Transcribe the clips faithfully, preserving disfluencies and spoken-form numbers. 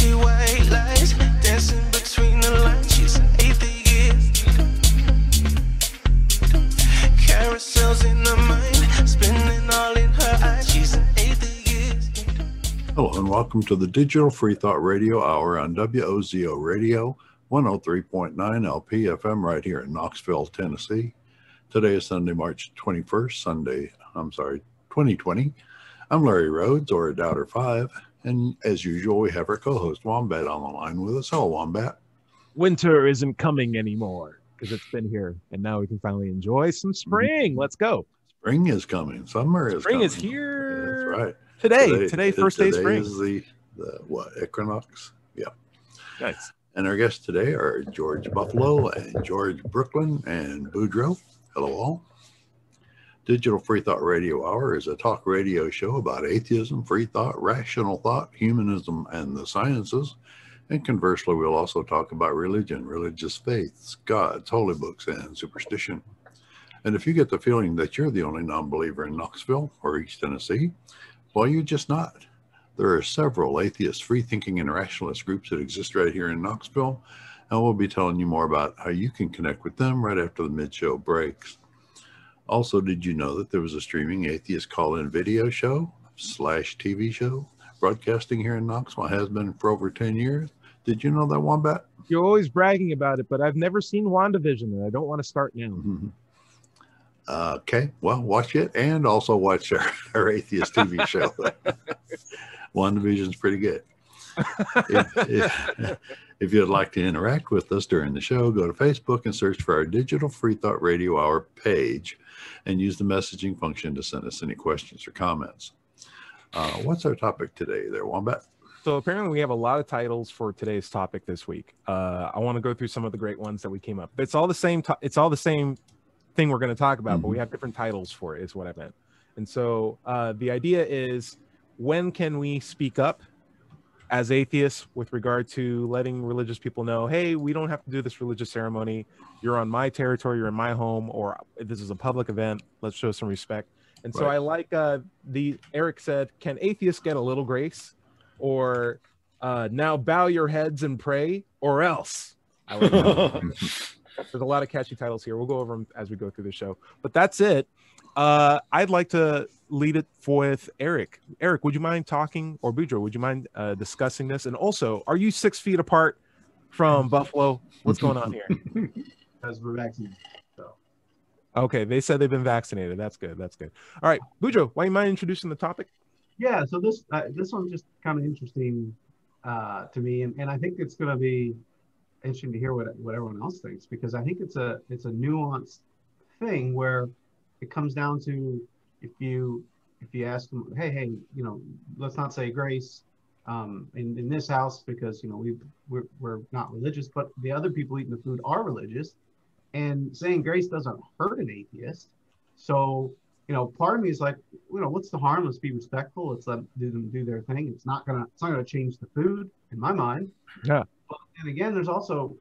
see white lies dancing between the lines. She's an atheist. Carousels in her mind, spinning all in her eyes. She's an atheist. Hello and welcome to the Digital Freethought Radio Hour on W O Z O Radio one oh three point nine L P F M right here in Knoxville, Tennessee. Today is Sunday, March twenty-first, Sunday, I'm sorry, twenty twenty. I'm Larry Rhodes, or a Doubter five, and as usual, we have our co-host Wombat on the line with us. Hello, Wombat. Winter isn't coming anymore because it's been here, and now we can finally enjoy some spring. Mm-hmm. Let's go. Spring is coming. Summer is spring coming. Spring is here. That's right. Today, today, today first day of spring. Today is the, the, what, equinox? Yeah. Nice. And our guests today are George Buffalo and George Brooklyn and Boudreaux. Hello, all. Digital Free Thought Radio Hour is a talk radio show about atheism, free thought, rational thought, humanism, and the sciences. And conversely, we'll also talk about religion, religious faiths, gods, holy books, and superstition. And if you get the feeling that you're the only non-believer in Knoxville or East Tennessee, well, you're just not. There are several atheist, free-thinking, and rationalist groups that exist right here in Knoxville. And we'll be telling you more about how you can connect with them right after the mid-show breaks. Also, did you know that there was a streaming atheist call-in video show slash T V show broadcasting here in Knoxville? Has been for over ten years. Did you know that, Wombat? You're always bragging about it, but I've never seen WandaVision, and I don't want to start now. Mm-hmm. uh, okay, well, watch it, and also watch our, our atheist T V show. WandaVision's pretty good. if, if, if you'd like to interact with us during the show, go to Facebook and search for our Digital Freethought Radio Hour page and use the messaging function to send us any questions or comments. Uh, what's our topic today there, Wombat? So apparently we have a lot of titles for today's topic this week. Uh, I want to go through some of the great ones that we came up. It's all the same. It's all the same thing we're going to talk about, mm-hmm. but we have different titles for it is what I meant. And so uh, the idea is, when can we speak up as atheists with regard to letting religious people know, hey, we don't have to do this religious ceremony. You're on my territory, you're in my home, or this is a public event. Let's show some respect. And right. so I like uh, the Eric said, can atheists get a little grace? Or uh, now bow your heads and pray or else. I like that. There's a lot of catchy titles here. We'll go over them as we go through the show, but that's it. Uh, I'd like to lead it with Eric. Eric, would you mind talking, or Boudreaux, would you mind uh, discussing this? And also, are you six feet apart from Buffalo? What's going on here? Because we're vaccinated. So. Okay, they said they've been vaccinated. That's good. That's good. All right, Boudreaux, why you mind introducing the topic? Yeah, so this uh, this one's just kind of interesting uh, to me, and, and I think it's going to be interesting to hear what what everyone else thinks, because I think it's a it's a nuanced thing where it comes down to if you if you ask them, hey, hey, you know, let's not say grace um, in, in this house because, you know, we we're, we're not religious, but the other people eating the food are religious, and saying grace doesn't hurt an atheist. So, you know, part of me is like, you know, what's the harm? Let's be respectful. Let's let them do their thing. It's not gonna it's not gonna change the food in my mind. Yeah. But and again, there's also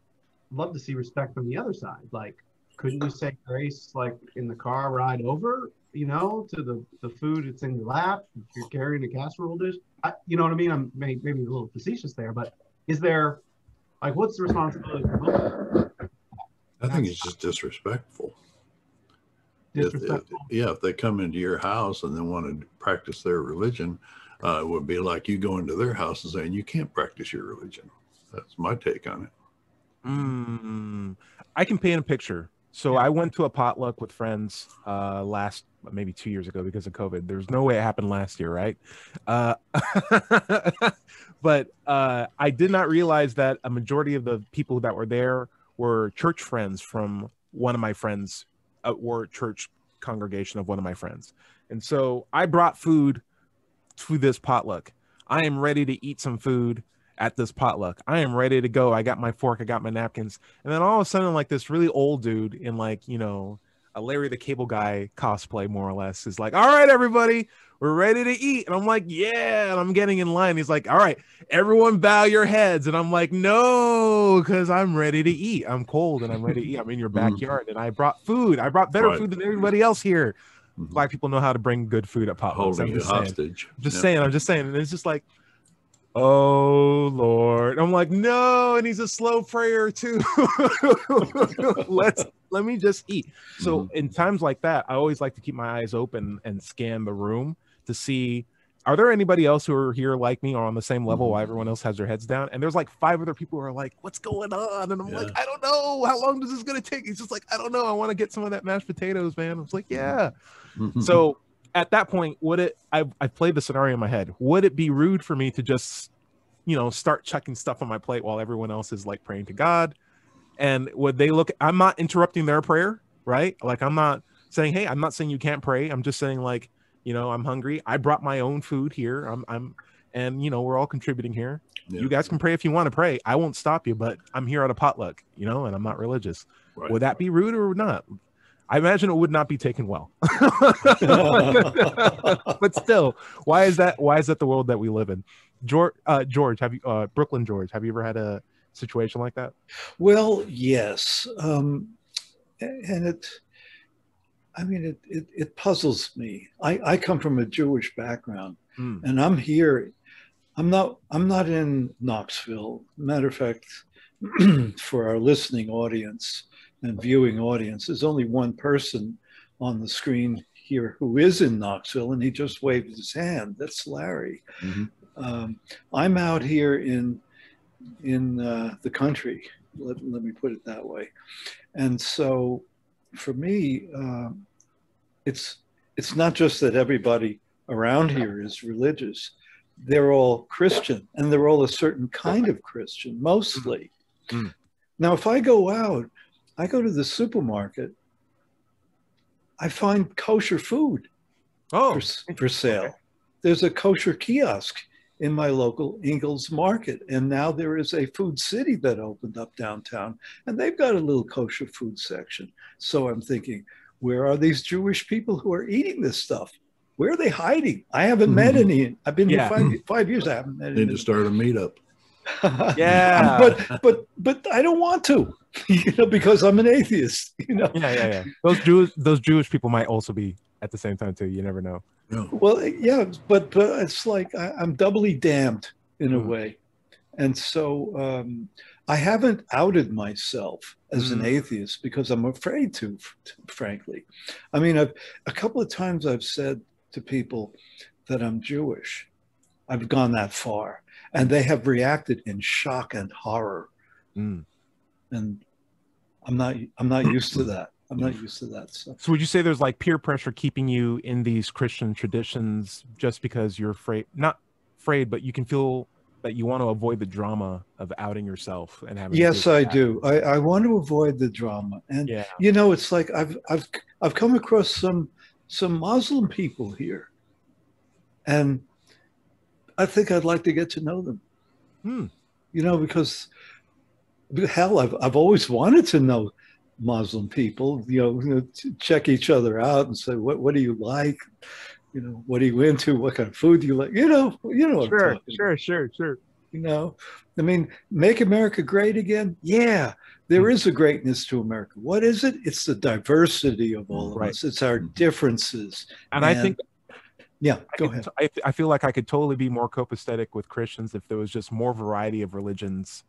love to see respect from the other side, like. Couldn't you say grace, like in the car ride over, you know, to the, the food that's in your lap, if you're carrying a casserole dish? I, you know what I mean? I'm may, maybe a little facetious there, but is there, like, what's the responsibility? I think it's just disrespectful. Disrespectful? If, if, yeah, if they come into your house and then want to practice their religion, uh, it would be like you go into their house and saying, you can't practice your religion. That's my take on it. Mm, I can paint a picture. So I went to a potluck with friends uh, last, maybe two years ago because of COVID. There's no way it happened last year, right? Uh, but uh, I did not realize that a majority of the people that were there were church friends from one of my friends uh, or church congregation of one of my friends. And so I brought food to this potluck. I am ready to eat some food at this potluck. I am ready to go. I got my fork, I got my napkins. And then all of a sudden, like this really old dude in like, you know, a Larry the Cable Guy cosplay, more or less, is like, all right, everybody, we're ready to eat. And I'm like, yeah, and I'm getting in line. He's like, all right, everyone bow your heads. And I'm like, no, because I'm ready to eat. I'm cold and I'm ready to eat. I'm in your backyard and I brought food. I brought better right. food than everybody else here. Mm-hmm. Black people know how to bring good food at potlucks. Holding I'm just, saying. Hostage. I'm just yeah. saying, I'm just saying. And it's just like, oh Lord. I'm like, no, it needs a slow prayer too. Let's let me just eat. So mm-hmm. in times like that, I always like to keep my eyes open and scan the room to see, are there anybody else who are here like me or on the same level mm-hmm. while everyone else has their heads down? And there's like five other people who are like, what's going on? And I'm yeah. like, I don't know. How long is this going to take? He's just like, I don't know. I want to get some of that mashed potatoes, man. I was like, yeah. Mm-hmm. So at that point, would it, I, I played the scenario in my head. Would it be rude for me to just, you know, start chucking stuff on my plate while everyone else is like praying to God? And would they look, I'm not interrupting their prayer, right? Like I'm not saying, hey, I'm not saying you can't pray. I'm just saying like, you know, I'm hungry. I brought my own food here. I'm, I'm, and you know, we're all contributing here. Yeah. You guys can pray if you want to pray. I won't stop you, but I'm here at a potluck, you know, and I'm not religious. Right. Would that be rude or not? I imagine it would not be taken well. But still, why is that? Why is that the world that we live in? George, uh, George, have you, uh, Brooklyn George, have you ever had a situation like that? Well, yes, um, and it. I mean, it, it, it puzzles me. I, I come from a Jewish background, mm. and I'm here. I'm not, I'm not in Knoxville. Matter of fact, for our listening audience and viewing audience, there's only one person on the screen here who is in Knoxville, and he just waved his hand. That's Larry. Mm-hmm. um, I'm out here in, in uh, the country. Let, let me put it that way. And so, for me, uh, it's it's not just that everybody around here is religious. They're all Christian, and they're all a certain kind of Christian, mostly. Mm. Now, if I go out, I go to the supermarket, I find kosher food oh, for, for sale. Okay. There's a kosher kiosk in my local Ingalls market. And now there is a food city that opened up downtown, and they've got a little kosher food section. So I'm thinking, where are these Jewish people who are eating this stuff? Where are they hiding? I haven't mm. met any. I've been yeah. here five, five years. I haven't met any. Need to start a meetup. yeah. But but but I don't want to, you know, because I'm an atheist. You know. Yeah, yeah, yeah. Those Jews, those Jewish people might also be at the same time too. You never know. No. Well, yeah, but, but it's like I, I'm doubly damned in a way. And so um, I haven't outed myself as mm. an atheist because I'm afraid to, frankly. I mean, I've, a couple of times I've said to people that I'm Jewish. I've gone that far. And they have reacted in shock and horror. Mm. And I'm not, I'm not used to that. I'm not used to that. So. so would you say there's like peer pressure keeping you in these Christian traditions just because you're afraid, not afraid, but you can feel that you want to avoid the drama of outing yourself and having. Yes, I do. I, I want to avoid the drama. And, yeah. you know, it's like I've, I've, I've come across some, some Muslim people here, and I think I'd like to get to know them, hmm. you know, because hell, I've, I've always wanted to know Muslim people, you know, you know, check each other out and say, what what do you like? You know, what are you into? What kind of food do you like? You know, you know. Sure, sure, sure, sure. You know, I mean, make America great again. Yeah, there is a greatness to America. What is it? It's the diversity of all of us. It's our differences. And, and I think, yeah, go ahead. I, I feel like I could totally be more copacetic with Christians if there was just more variety of religions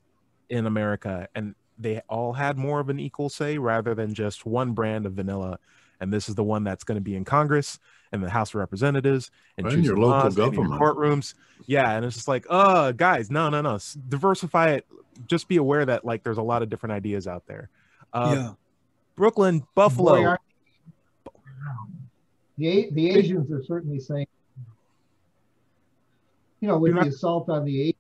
in America, and they all had more of an equal say rather than just one brand of vanilla. And this is the one that's going to be in Congress and the House of Representatives and, and your local government and your courtrooms. Yeah. And it's just like, oh guys, no, no, no. Diversify it. Just be aware that like, there's a lot of different ideas out there. Um, yeah. Brooklyn, Buffalo. Boy, I, the, the Asians are certainly saying, you know, with the assault on the Asians,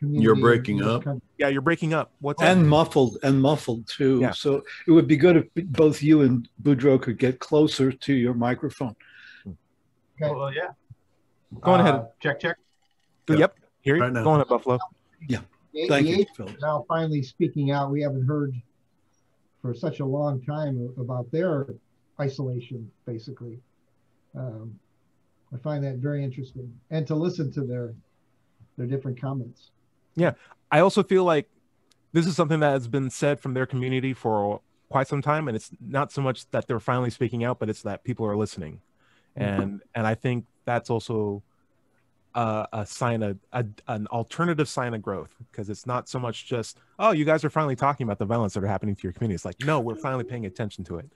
you're breaking up. Country. Yeah, you're breaking up. What's and happening? muffled and muffled too. Yeah. So it would be good if both you and Boudreaux could get closer to your microphone. Okay. Well, yeah. Go on uh, ahead. Check, check. Yep. yep. Here you right go on at Buffalo. Yeah. The Thank you. Phil. Now finally speaking out. We haven't heard for such a long time about their isolation, basically. Um, I find that very interesting, and to listen to their their different comments. Yeah, I also feel like this is something that has been said from their community for quite some time, and it's not so much that they're finally speaking out, but it's that people are listening. And, mm-hmm. and I think that's also uh, a sign of a, an alternative sign of growth, because it's not so much just, oh, you guys are finally talking about the violence that are happening to your community. It's like, no, we're finally paying attention to it,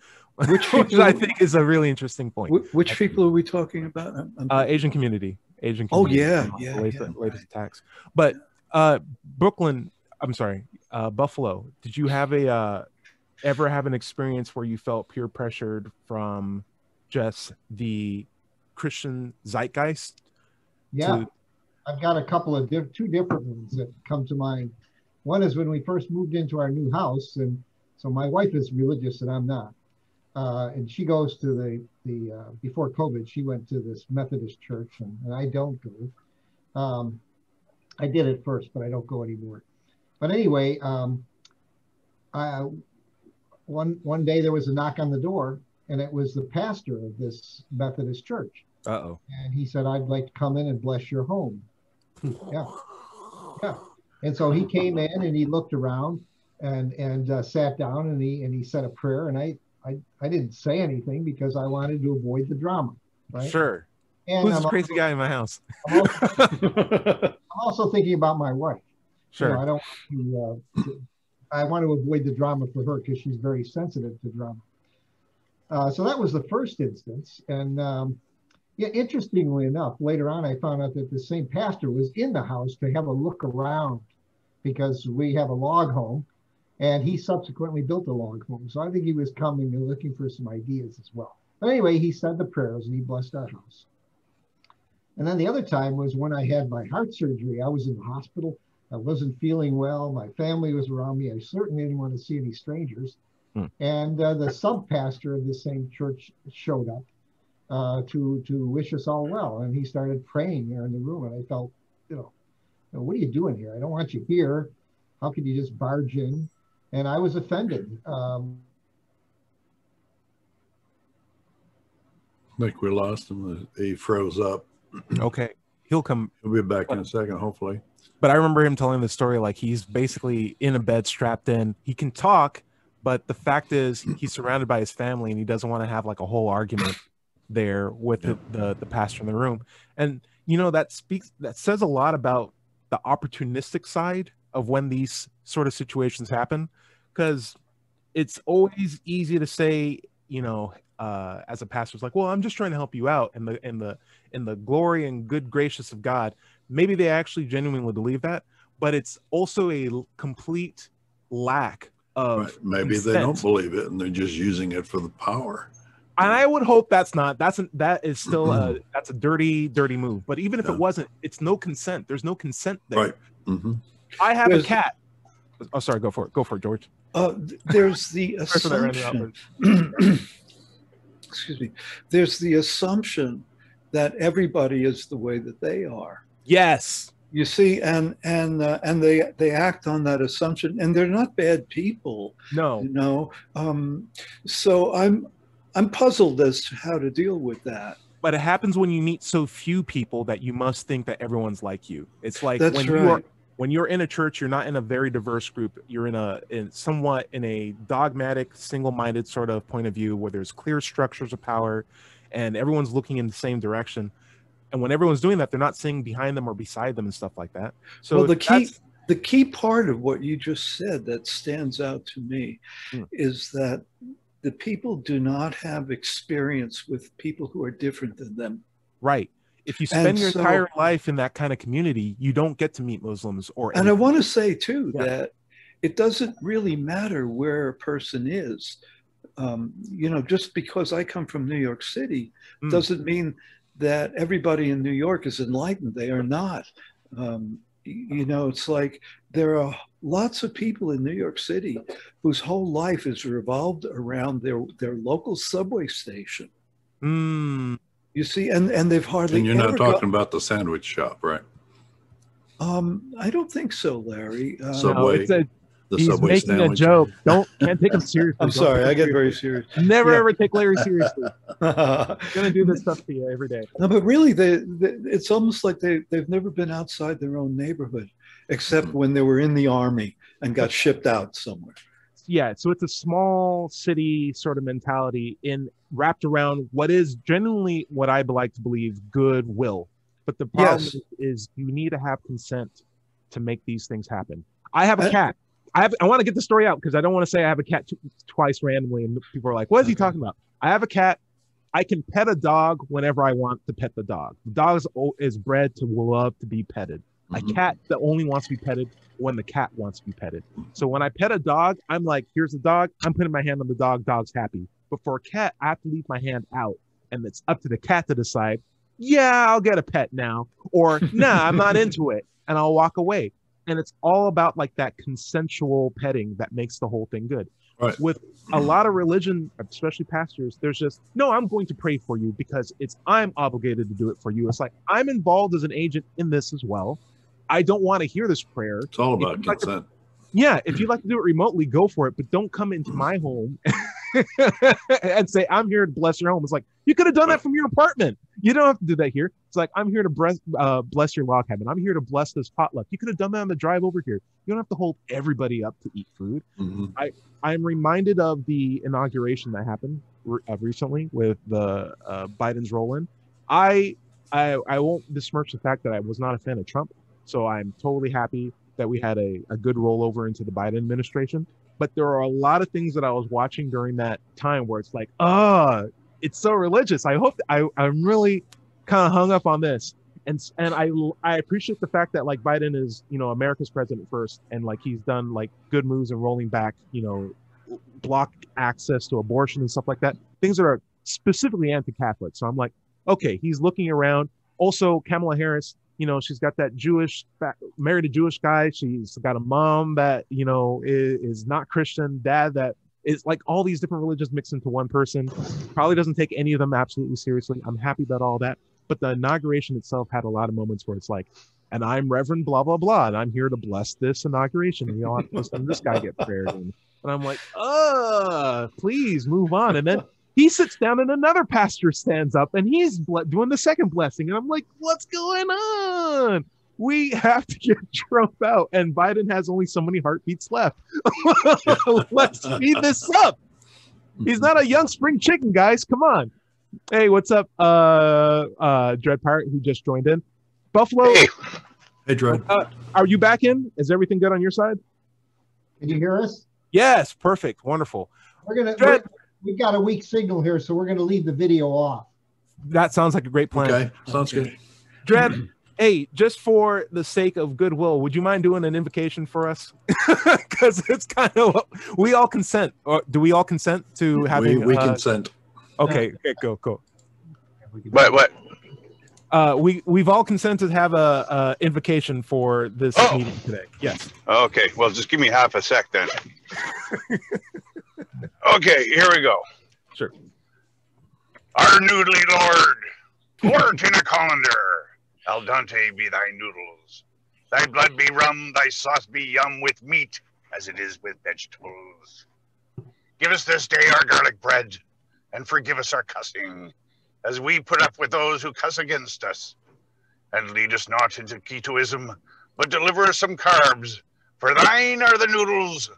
which, which I think is a really interesting point. Which people are we talking about? I'm, I'm... Uh, Asian community. Asian community. Oh, yeah. yeah, latest, yeah latest right. attacks. But uh, Brooklyn, I'm sorry, uh, Buffalo, did you have a uh, ever have an experience where you felt peer pressured from just the Christian zeitgeist? Yeah, to... I've got a couple of diff two different ones that come to mind. One is when we first moved into our new house, and so my wife is religious and I'm not, uh, and she goes to the the uh, before COVID she went to this Methodist church, and, and I don't go. Um, I did at first, but I don't go anymore. But anyway, um, I, one one day there was a knock on the door, and it was the pastor of this Methodist church. Uh-oh. And he said, I'd like to come in and bless your home. Yeah. Yeah. And so he came in and he looked around and, and uh, sat down and he, and he said a prayer. And I, I, I didn't say anything because I wanted to avoid the drama. Right? Sure. And who's this crazy also, guy in my house? I'm also, I'm also thinking about my wife. Sure. You know, I don't want to, uh, to, I want to avoid the drama for her because she's very sensitive to drama. Uh, so that was the first instance. And um, yeah, interestingly enough, later on, I found out that the same pastor was in the house to have a look around because we have a log home, and he subsequently built a log home. So I think he was coming and looking for some ideas as well. But anyway, he said the prayers and he blessed our house. And then the other time was when I had my heart surgery. I was in the hospital. I wasn't feeling well. My family was around me. I certainly didn't want to see any strangers. Hmm. And uh, the sub-pastor of the same church showed up uh, to, to wish us all well. And he started praying there in the room. And I felt, you know, what are you doing here? I don't want you here. How could you just barge in? And I was offended. Um, I think we lost him. He froze up. Okay. He'll come. He'll be back in a second, hopefully. But I remember him telling the story, like he's basically in a bed strapped in. He can talk. But the fact is, he's surrounded by his family, and he doesn't want to have like a whole argument there with yeah. the, the the pastor in the room. And you know, that speaks, that says a lot about the opportunistic side of when these sort of situations happen, because it's always easy to say, you know, uh, as a pastor, it's like, well, I'm just trying to help you out, and the in the in the glory and good gracious of God, maybe they actually genuinely believe that, but it's also a complete lack. Of right. Maybe consent. They don't believe it, and they're just using it for the power. And I would hope that's not. That's an, that is still a that's a dirty, dirty move. But even if yeah. it wasn't, it's no consent. There's no consent there. Right. Mm-hmm. I have there's, a cat. Oh, sorry. Go for it. Go for it, George. Uh, there's the assumption. Excuse me. There's the assumption that everybody is the way that they are. Yes. You see, and and uh, and they they act on that assumption, and they're not bad people. No, you know. Um, so I'm I'm puzzled as to how to deal with that. But it happens when you meet so few people that you must think that everyone's like you. It's like That's when right. you are when you're in a church, you're not in a very diverse group. You're in a in somewhat in a dogmatic, single-minded sort of point of view where there's clear structures of power, and everyone's looking in the same direction. And when everyone's doing that, they're not seeing behind them or beside them and stuff like that. So well, the key, the key part of what you just said that stands out to me hmm. is that the people do not have experience with people who are different than them. Right. If you spend and your so, entire life in that kind of community, you don't get to meet Muslims or anything. And I want to say, too, yeah. that it doesn't really matter where a person is. Um, you know, just because I come from New York City hmm. doesn't mean that everybody in New York is enlightened. They are not. Um, you know, it's like there are lots of people in New York City whose whole life is revolved around their their local subway station. Mm. You see, and and they've hardly. And you're not talking about the sandwich shop, right? Um, I don't think so, Larry. Uh, subway. No, The He's making sandwich. a joke. Don't can't take him seriously. I'm sorry, I get serious. very serious. Never yeah. ever take Larry seriously. I'm gonna do this stuff to you every day. No, but really, they, they, it's almost like they they've never been outside their own neighborhood, except mm-hmm. when they were in the army and got shipped out somewhere. Yeah, so it's a small city sort of mentality in wrapped around what is generally what I like to believe goodwill. But the problem yes. is, is you need to have consent to make these things happen. I have a cat. I have, I want to get the story out because I don't want to say I have a cat t- twice randomly and people are like, what is he talking about? I have a cat. I can pet a dog whenever I want to pet the dog. The dog is, is bred to love to be petted. Mm-hmm. A cat that only wants to be petted when the cat wants to be petted. So when I pet a dog, I'm like, here's the dog. I'm putting my hand on the dog. Dog's happy. But for a cat, I have to leave my hand out. And it's up to the cat to decide, yeah, I'll get a pet now. Or, nah, I'm not into it. And I'll walk away. And it's all about like that consensual petting that makes the whole thing good. Right. With a lot of religion, especially pastors, there's just, no, I'm going to pray for you because it's, I'm obligated to do it for you. It's like, I'm involved as an agent in this as well. I don't want to hear this prayer. It's all about consent. Like to, yeah. If you'd like to do it remotely, go for it, but don't come into my home and say, I'm here to bless your home. It's like, you could have done right. that from your apartment. You don't have to do that here. It's like, I'm here to bless, uh, bless your log cabin. I'm here to bless this potluck. You could have done that on the drive over here. You don't have to hold everybody up to eat food. Mm-hmm. I, I'm reminded of the inauguration that happened re- uh, recently with the uh, Biden's roll-in. I, I I won't dismirch the fact that I was not a fan of Trump. So I'm totally happy that we had a, a good rollover into the Biden administration. But there are a lot of things that I was watching during that time where it's like, oh, it's so religious. I hope I, I'm really kind of hung up on this. And and I I appreciate the fact that like Biden is, you know, America's president first. And like he's done like good moves in rolling back, you know, block access to abortion and stuff like that. Things that are specifically anti-Catholic. So I'm like, OK, he's looking around. Also, Kamala Harris, you know, she's got that Jewish, married a Jewish guy. She's got a mom that, you know, is, is not Christian, dad that is like all these different religions mixed into one person. Probably doesn't take any of them absolutely seriously. I'm happy about all that. But the inauguration itself had a lot of moments where it's like, and I'm Reverend blah, blah, blah, and I'm here to bless this inauguration. And we all have to listen to this guy get prayer. And, and I'm like, uh, please move on. And then he sits down and another pastor stands up and he's ble- doing the second blessing. And I'm like, what's going on? We have to get Trump out. And Biden has only so many heartbeats left. Let's speed this up. He's not a young spring chicken, guys. Come on. Hey, what's up, uh, uh, Dread Pirate, who just joined in? Buffalo. Hey, hey Dread. Uh, are you back in? Is everything good on your side? Can you hear us? Yes. Perfect. Wonderful. We're gonna. Dread, we're- We've got a weak signal here, so we're going to leave the video off. That sounds like a great plan. Okay, sounds good. Dread, hey, just for the sake of goodwill, would you mind doing an invocation for us? Because it's kind of, we all consent. Or do we all consent to having? We, we uh, consent. Okay, okay, go, go. What, what? Uh, we, we've all consented to have a, a invocation for this oh. meeting today. Yes. Okay, well, just give me half a sec then. Okay, here we go. Sure. Our noodly lord, lord in a colander, al dente be thy noodles. Thy blood be rum, thy sauce be yum with meat, as it is with vegetables. Give us this day our garlic bread, and forgive us our cussing, as we put up with those who cuss against us. And lead us not into ketoism, but deliver us some carbs, for thine are the noodles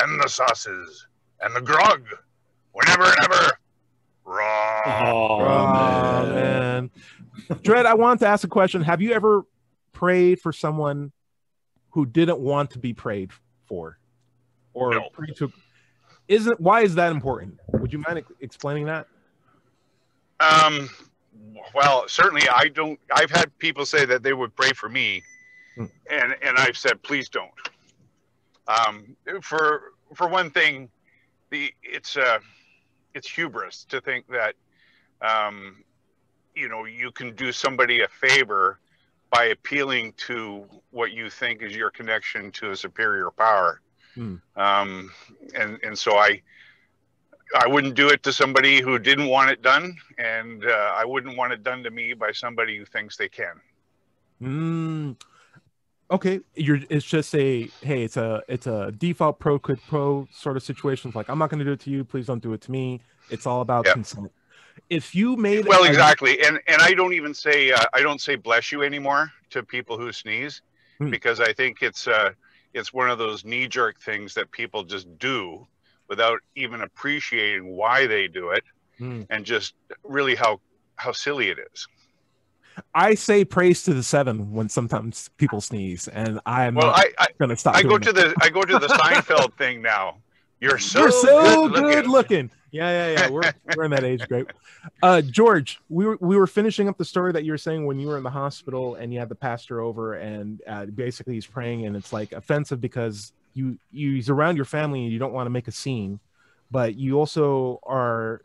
and the sauces. And the grog, whenever and ever, raw. Oh, raw, man. man. Dread, I want to ask a question. Have you ever prayed for someone who didn't want to be prayed for? Or no. prayed to? Isn't, why is that important? Would you mind ex- explaining that? Um. Well, certainly I don't. I've had people say that they would pray for me, hmm. and, and I've said, please don't. Um. For For one thing, The, it's uh, it's hubris to think that, um, you know, you can do somebody a favor by appealing to what you think is your connection to a superior power. Hmm. Um, and, and so I, I wouldn't do it to somebody who didn't want it done. And uh, I wouldn't want it done to me by somebody who thinks they can. Mm. Okay, you're. It's just a hey. It's a it's a default pro quid pro sort of situation. It's like I'm not going to do it to you. Please don't do it to me. It's all about yeah. consent. If you made well, a- exactly, and and I don't even say uh, I don't say bless you anymore to people who sneeze hmm. because I think it's uh it's one of those knee jerk things that people just do without even appreciating why they do it hmm. and just really how how silly it is. I say praise to the seven when sometimes people sneeze, and I'm well, I, I, gonna stop. I go to it. the I go to the Seinfeld thing now. You're so, You're so good, good looking. looking. Yeah, yeah, yeah. We're we're in that age group. Uh, George, we were we were finishing up the story that you were saying when you were in the hospital and you had the pastor over, and uh, basically he's praying, and it's like offensive because you, you he's around your family and you don't want to make a scene, but you also are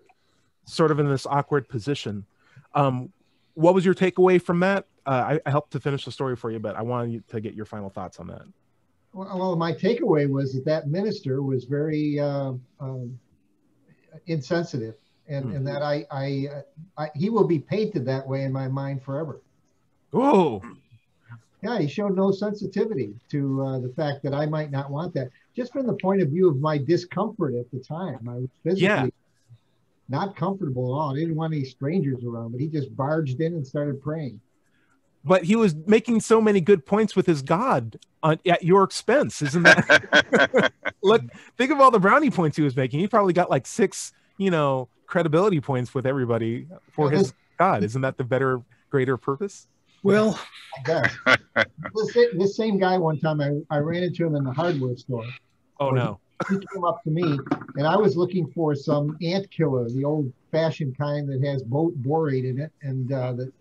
sort of in this awkward position. Um, what was your takeaway from that? Uh, I, I helped to finish the story for you, but I wanted to get your final thoughts on that. Well, my takeaway was that that minister was very uh, um, insensitive, and, mm. and that I, I, I, he will be painted that way in my mind forever. Oh, yeah, he showed no sensitivity to uh, the fact that I might not want that. Just from the point of view of my discomfort at the time, I was physically yeah. not comfortable at all. I didn't want any strangers around, but he just barged in and started praying. But he was making so many good points with his God on, at your expense, isn't that? Look, think of all the brownie points he was making. He probably got like six, you know, credibility points with everybody for his God. Isn't that the better, greater purpose? Well, I guess. This, this same guy one time, I, I ran into him in the hardware store. Oh, no. He came up to me, and I was looking for some ant killer, the old-fashioned kind that has borate in it, and uh, that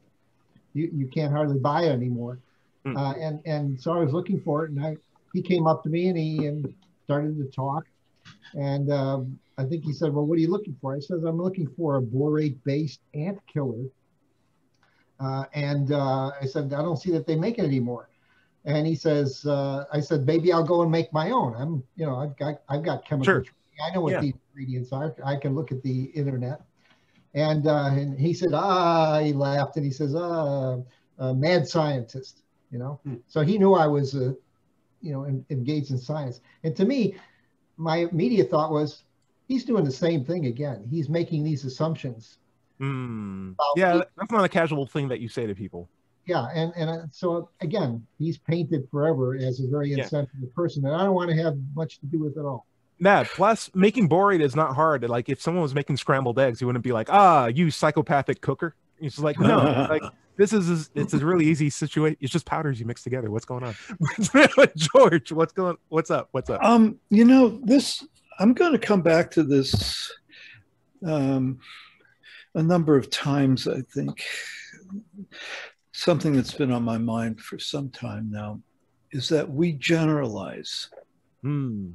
You, you can't hardly buy it anymore. Mm. Uh, and, and so I was looking for it, and I, he came up to me, and he and started to talk. And um, I think he said, well, what are you looking for? I said, I'm looking for a borate-based ant killer. Uh, and uh, I said, I don't see that they make it anymore. And he says, uh, I said, maybe I'll go and make my own. I'm, you know, I've got, I've got chemical sure. training. I know what yeah. the ingredients are. I can look at the internet. And, uh, and he said, ah, he laughed, and he says, ah, a mad scientist, you know. Mm. So he knew I was, uh, you know, in, engaged in science. And to me, my immediate thought was, he's doing the same thing again. He's making these assumptions. Mm. Yeah, that's not a casual thing that you say to people. Yeah, and, and uh, so, again, he's painted forever as a very insensitive yeah. person that I don't want to have much to do with at all. Nah, plus making borate is not hard. Like if someone was making scrambled eggs, you wouldn't be like, ah, you psychopathic cooker. It's just like, no, like this is, it's a really easy situation. It's just powders you mix together. What's going on? George, what's going, what's up? What's up? Um, you know, this, I'm going to come back to this um, a number of times, I think. Something that's been on my mind for some time now is that we generalize. Hmm.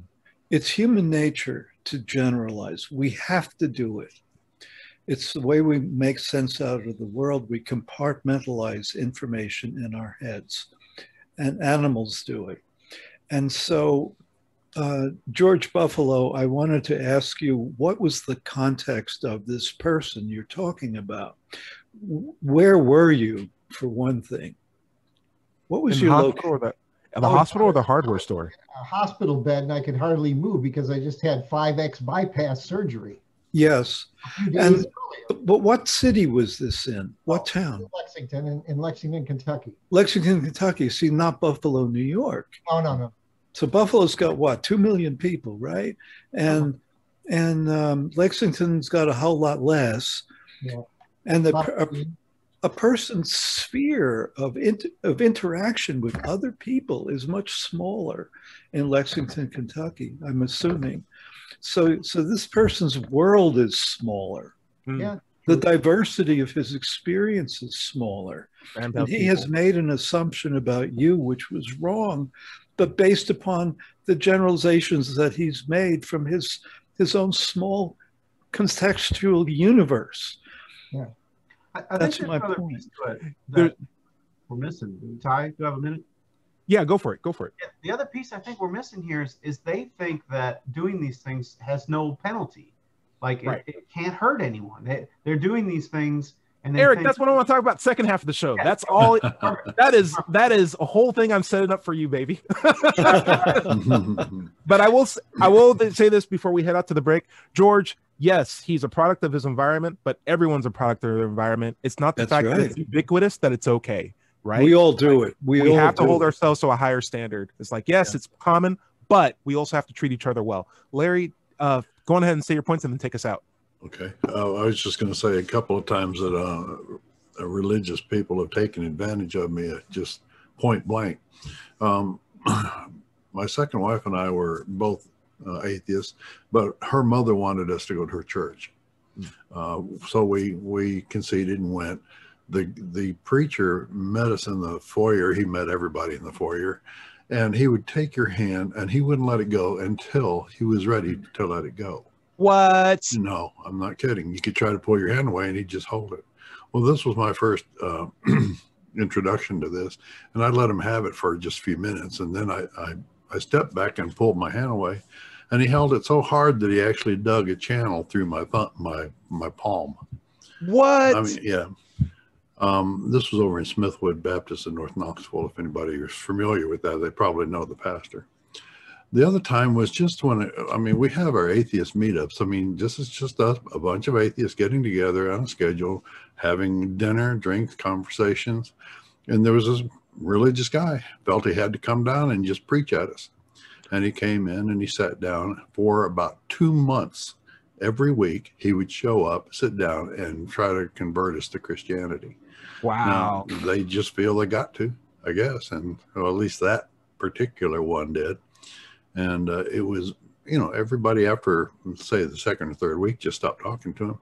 It's human nature to generalize. We have to do it. It's the way we make sense out of the world. We compartmentalize information in our heads, and animals do it. And so, uh, George Buffalo, I wanted to ask you, what was the context of this person you're talking about? Where were you, for one thing? What was in your location? The oh, hospital or the hardware store? A hospital bed, and I could hardly move because I just had five X bypass surgery. Yes. And, but what city was this in? What oh, town? Lexington, in, in Lexington, Kentucky. Lexington, Kentucky. See, not Buffalo, New York. Oh, no, no. So Buffalo's got, what, two million people, right? And oh. and um, Lexington's got a whole lot less. Yeah. And the... Uh, A person's sphere of, inter of interaction with other people is much smaller in Lexington, Kentucky, I'm assuming. So, so this person's world is smaller. Yeah. The diversity of his experience is smaller. And, and he people. has made an assumption about you, which was wrong, but based upon the generalizations that he's made from his, his own small contextual universe. Yeah. I, I That's think there's another piece to it that we're missing. Ty, do you have a minute? Yeah, go for it. Go for it. Yeah, the other piece I think we're missing here is, is they think that doing these things has no penalty. Like, right. it, it can't hurt anyone. They, they're doing these things. And Eric, that's what I want to talk about second half of the show. Yeah. That's all. It, that is that is a whole thing I'm setting up for you, baby. But I will I will say this before we head out to the break. George, yes, he's a product of his environment, but everyone's a product of their environment. It's not the that's fact right. that it's ubiquitous that it's okay, right? We all do like, it. We, we all have to hold it. ourselves to a higher standard. It's like, yes, yeah. it's common, but we also have to treat each other well. Larry, uh, go on ahead and say your points and then take us out. Okay. Uh, I was just going to say a couple of times that uh, religious people have taken advantage of me, just point blank. Um, my second wife and I were both uh, atheists, but her mother wanted us to go to her church. Uh, so we, we conceded and went. The, the preacher met us in the foyer. He met everybody in the foyer, and he would take your hand and he wouldn't let it go until he was ready to let it go. What? No, I'm not kidding. You could try to pull your hand away and he'd just hold it. Well, this was my first uh, introduction to this, and I let him have it for just a few minutes. And then I, I, I stepped back and pulled my hand away, and he held it so hard that he actually dug a channel through my th my my palm. What? I mean, yeah. Um, this was over in Smithwood Baptist in North Knoxville. If anybody is familiar with that, they probably know the pastor. The other time was just when, I mean, we have our atheist meetups. I mean, this is just us, a bunch of atheists getting together on a schedule, having dinner, drinks, conversations. And there was this religious guy, felt he had to come down and just preach at us. And he came in and he sat down for about two months. Every week he would show up, sit down, and try to convert us to Christianity. Wow. Now, they just feel they got to, I guess. And well, at least that particular one did. And uh, it was, you know, everybody after, say, the second or third week just stopped talking to him.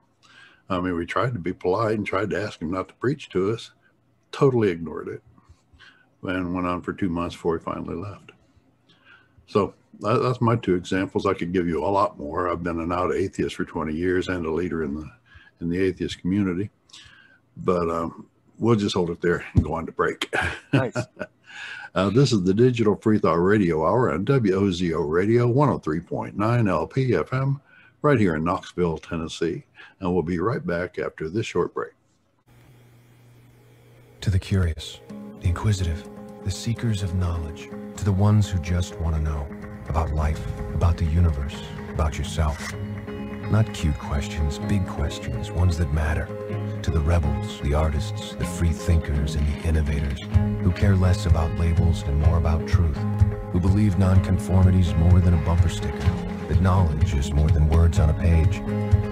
I mean, we tried to be polite and tried to ask him not to preach to us, totally ignored it, and went on for two months before he finally left. So that, that's my two examples. I could give you a lot more. I've been an out atheist for twenty years and a leader in the, in the atheist community. But um, we'll just hold it there and go on to break. Nice. Uh, this is the Digital Freethought Radio Hour on W O Z O Radio one oh three point nine L P F M right here in Knoxville, Tennessee. And we'll be right back after this short break. To the curious, the inquisitive, the seekers of knowledge, to the ones who just want to know about life, about the universe, about yourself. Not cute questions, big questions, ones that matter. To the rebels, the artists, the free thinkers, and the innovators, who care less about labels and more about truth, who believe nonconformity is more than a bumper sticker, that knowledge is more than words on a page.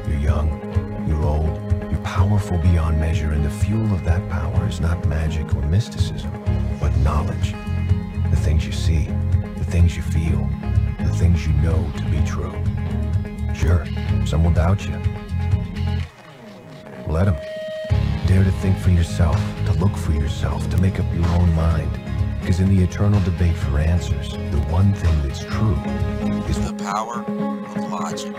You're young, you're old, you're powerful beyond measure, and the fuel of that power is not magic or mysticism, but knowledge. The things you see, the things you feel, the things you know to be true. Sure, some will doubt you. Let them. Dare to think for yourself, to look for yourself, to make up your own mind. Because in the eternal debate for answers, the one thing that's true is the power of logic.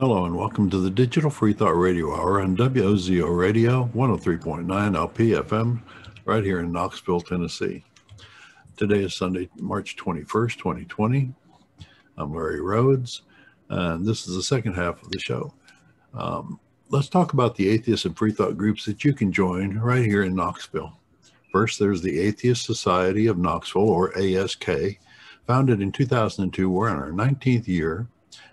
Hello and welcome to the Digital Freethought Radio Hour on W O Z O Radio one oh three point nine L P F M right here in Knoxville, Tennessee. Today is Sunday, March twenty-first, twenty twenty. I'm Larry Rhodes, and this is the second half of the show. Um, let's talk about the atheist and freethought groups that you can join right here in Knoxville. First, there's the Atheist Society of Knoxville, or A S K, founded in two thousand two. We're in our nineteenth year,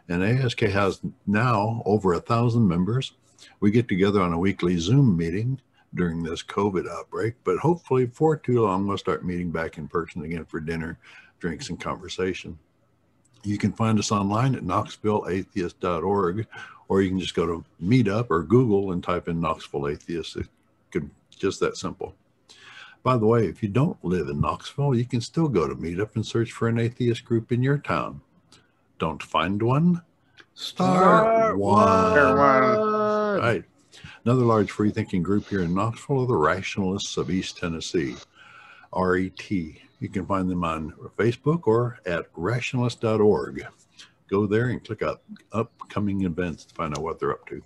and A S K has now over a thousand members. We get together on a weekly Zoom meeting during this COVID outbreak, but hopefully for too long, we'll start meeting back in person again for dinner, drinks, and conversation. You can find us online at knoxville atheist dot org, or you can just go to Meetup or Google and type in Knoxville Atheist. It could, just that simple. By the way, if you don't live in Knoxville, you can still go to Meetup and search for an atheist group in your town. Don't find one? Start one. All right. Another large free-thinking group here in Knoxville are the Rationalists of East Tennessee, R E T. You can find them on Facebook or at rationalist dot org. Go there and click up upcoming events to find out what they're up to.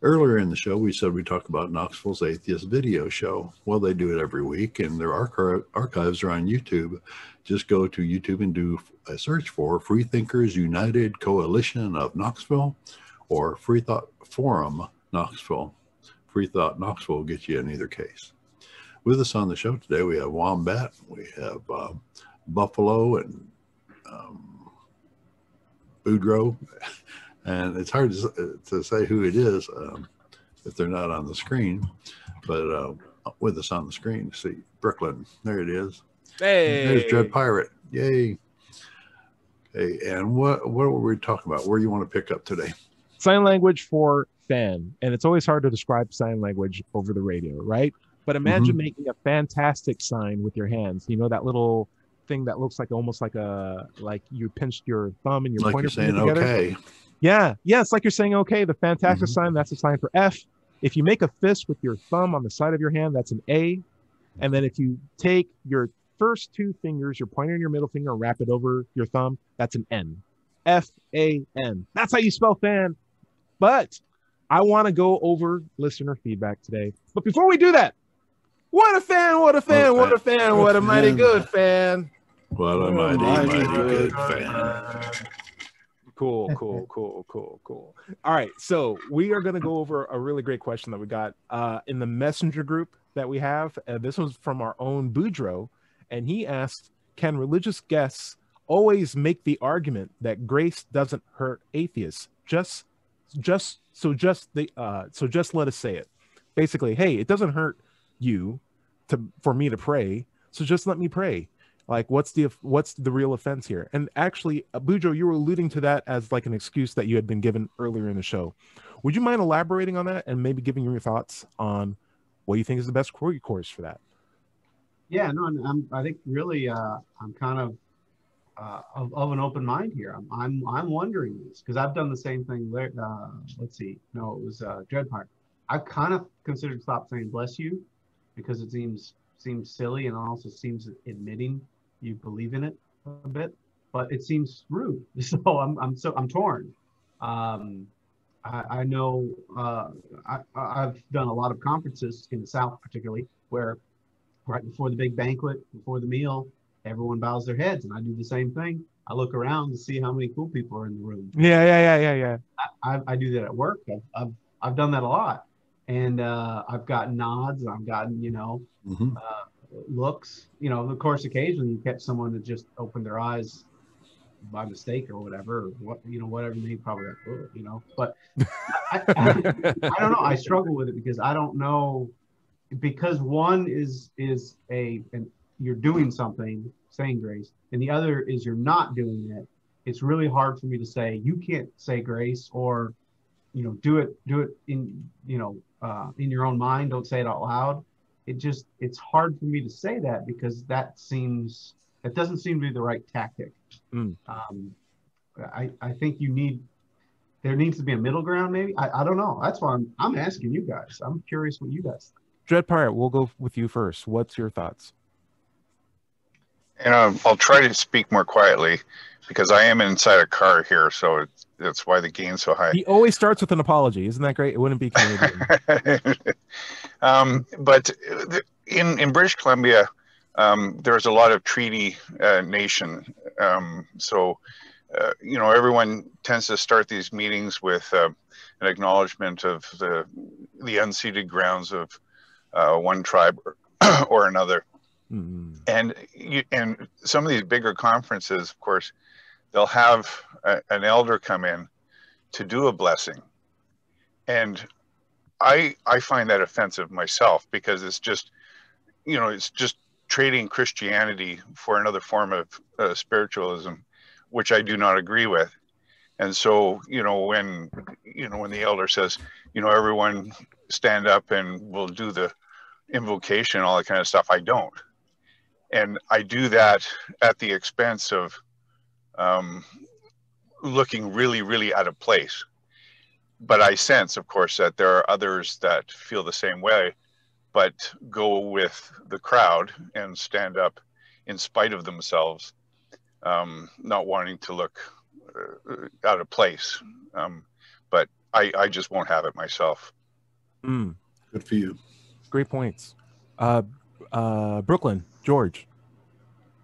Earlier in the show, we said we talked about Knoxville's Atheist Video Show. Well, they do it every week, and their archi archives are on YouTube. Just go to YouTube and do a search for Freethinkers United Coalition of Knoxville or Freethought Forum Knoxville. Freethought Knoxville will get you in either case. With us on the show today, we have Wombat, we have uh, Buffalo, and um, Boudreaux, and it's hard to, to say who it is um, if they're not on the screen, but uh, with us on the screen, see, Brooklyn, there it is. Hey! There's Dread Pirate, yay! Hey, and what what were we talking about? Where do you want to pick up today? Sign language for fan. And it's always hard to describe sign language over the radio, right? But imagine mm-hmm. making a fantastic sign with your hands. You know, that little thing that looks like almost like a, like you pinched your thumb and your like pointer finger together. Okay. Yeah. Yeah. It's like you're saying, okay, the fantastic mm-hmm. sign, that's a sign for F. If you make a fist with your thumb on the side of your hand, that's an A. And then if you take your first two fingers, your pointer and your middle finger, and wrap it over your thumb, that's an N. F A N. That's how you spell fan. But I want to go over listener feedback today. But before we do that, what a fan, what a fan, oh, what a fan, fan what a fan. mighty good fan. What a mighty, mighty, mighty good, good fan. Cool, cool, cool, cool, cool. All right, so we are going to go over a really great question that we got uh, in the messenger group that we have. Uh, this was from our own Boudreaux, and he asked, can religious guests always make the argument that grace doesn't hurt atheists? Just just so just the uh so just let us say it. Basically, hey, it doesn't hurt you to for me to pray, so just let me pray. Like, what's the what's the real offense here? And actually, Boudreaux, you were alluding to that as like an excuse that you had been given earlier in the show. Would you mind elaborating on that and maybe giving your thoughts on what you think is the best course for that? Yeah, no, I'm, I think really uh, I'm kind of, uh, of of an open mind here. I'm I'm, I'm wondering this because I've done the same thing. Uh, let's see. No, it was uh, Dreadpire. I've kind of considered stop saying bless you because it seems seems silly and also seems admitting you believe in it a bit, but it seems rude. So I'm I'm so I'm torn. Um, I, I know uh, I, I've done a lot of conferences in the South, particularly where. Right before the big banquet, before the meal, everyone bows their heads, and I do the same thing. I look around to see how many cool people are in the room. Yeah, yeah, yeah, yeah, yeah. I, I, I do that at work. I've, I've I've done that a lot, and uh, I've gotten nods, and I've gotten you know mm-hmm. uh, looks. You know, of course, occasionally you catch someone that just opened their eyes by mistake or whatever, or what you know, whatever they probably like, you know. But I, I, I don't know. I struggle with it because I don't know. Because one is is a and you're doing something, saying grace, and the other is you're not doing it. It's really hard for me to say you can't say grace or, you know, do it do it in you know uh, in your own mind. Don't say it out loud. It just it's hard for me to say that because that seems that doesn't seem to be the right tactic. Mm. Um, I I think you need. There needs to be a middle ground maybe. I I don't know. That's why I'm I'm asking you guys. I'm curious what you guys think. Dread Pirate, we'll go with you first. What's your thoughts? And I'll, I'll try to speak more quietly because I am inside a car here, so it's, that's why the gain's so high. He always starts with an apology. Isn't that great? It wouldn't be Canadian. um, but in, in British Columbia, um, there's a lot of treaty uh, nation. Um, so, uh, you know, everyone tends to start these meetings with uh, an acknowledgement of the, the unceded grounds of Uh, one tribe or, or another, mm-hmm. and you, and some of these bigger conferences, of course, they'll have a, an elder come in to do a blessing, and I I find that offensive myself because it's just you know it's just trading Christianity for another form of uh, spiritualism, which I do not agree with, and so you know when you know when the elder says you know everyone. Stand up and we'll do the invocation, all that kind of stuff. I don't, and I do that at the expense of um, looking really, really out of place. But I sense, of course, that there are others that feel the same way, but go with the crowd and stand up in spite of themselves, um, not wanting to look uh, out of place. Um, but I, I just won't have it myself. Mm. Good for you. Great points. Uh, uh, Brooklyn, George,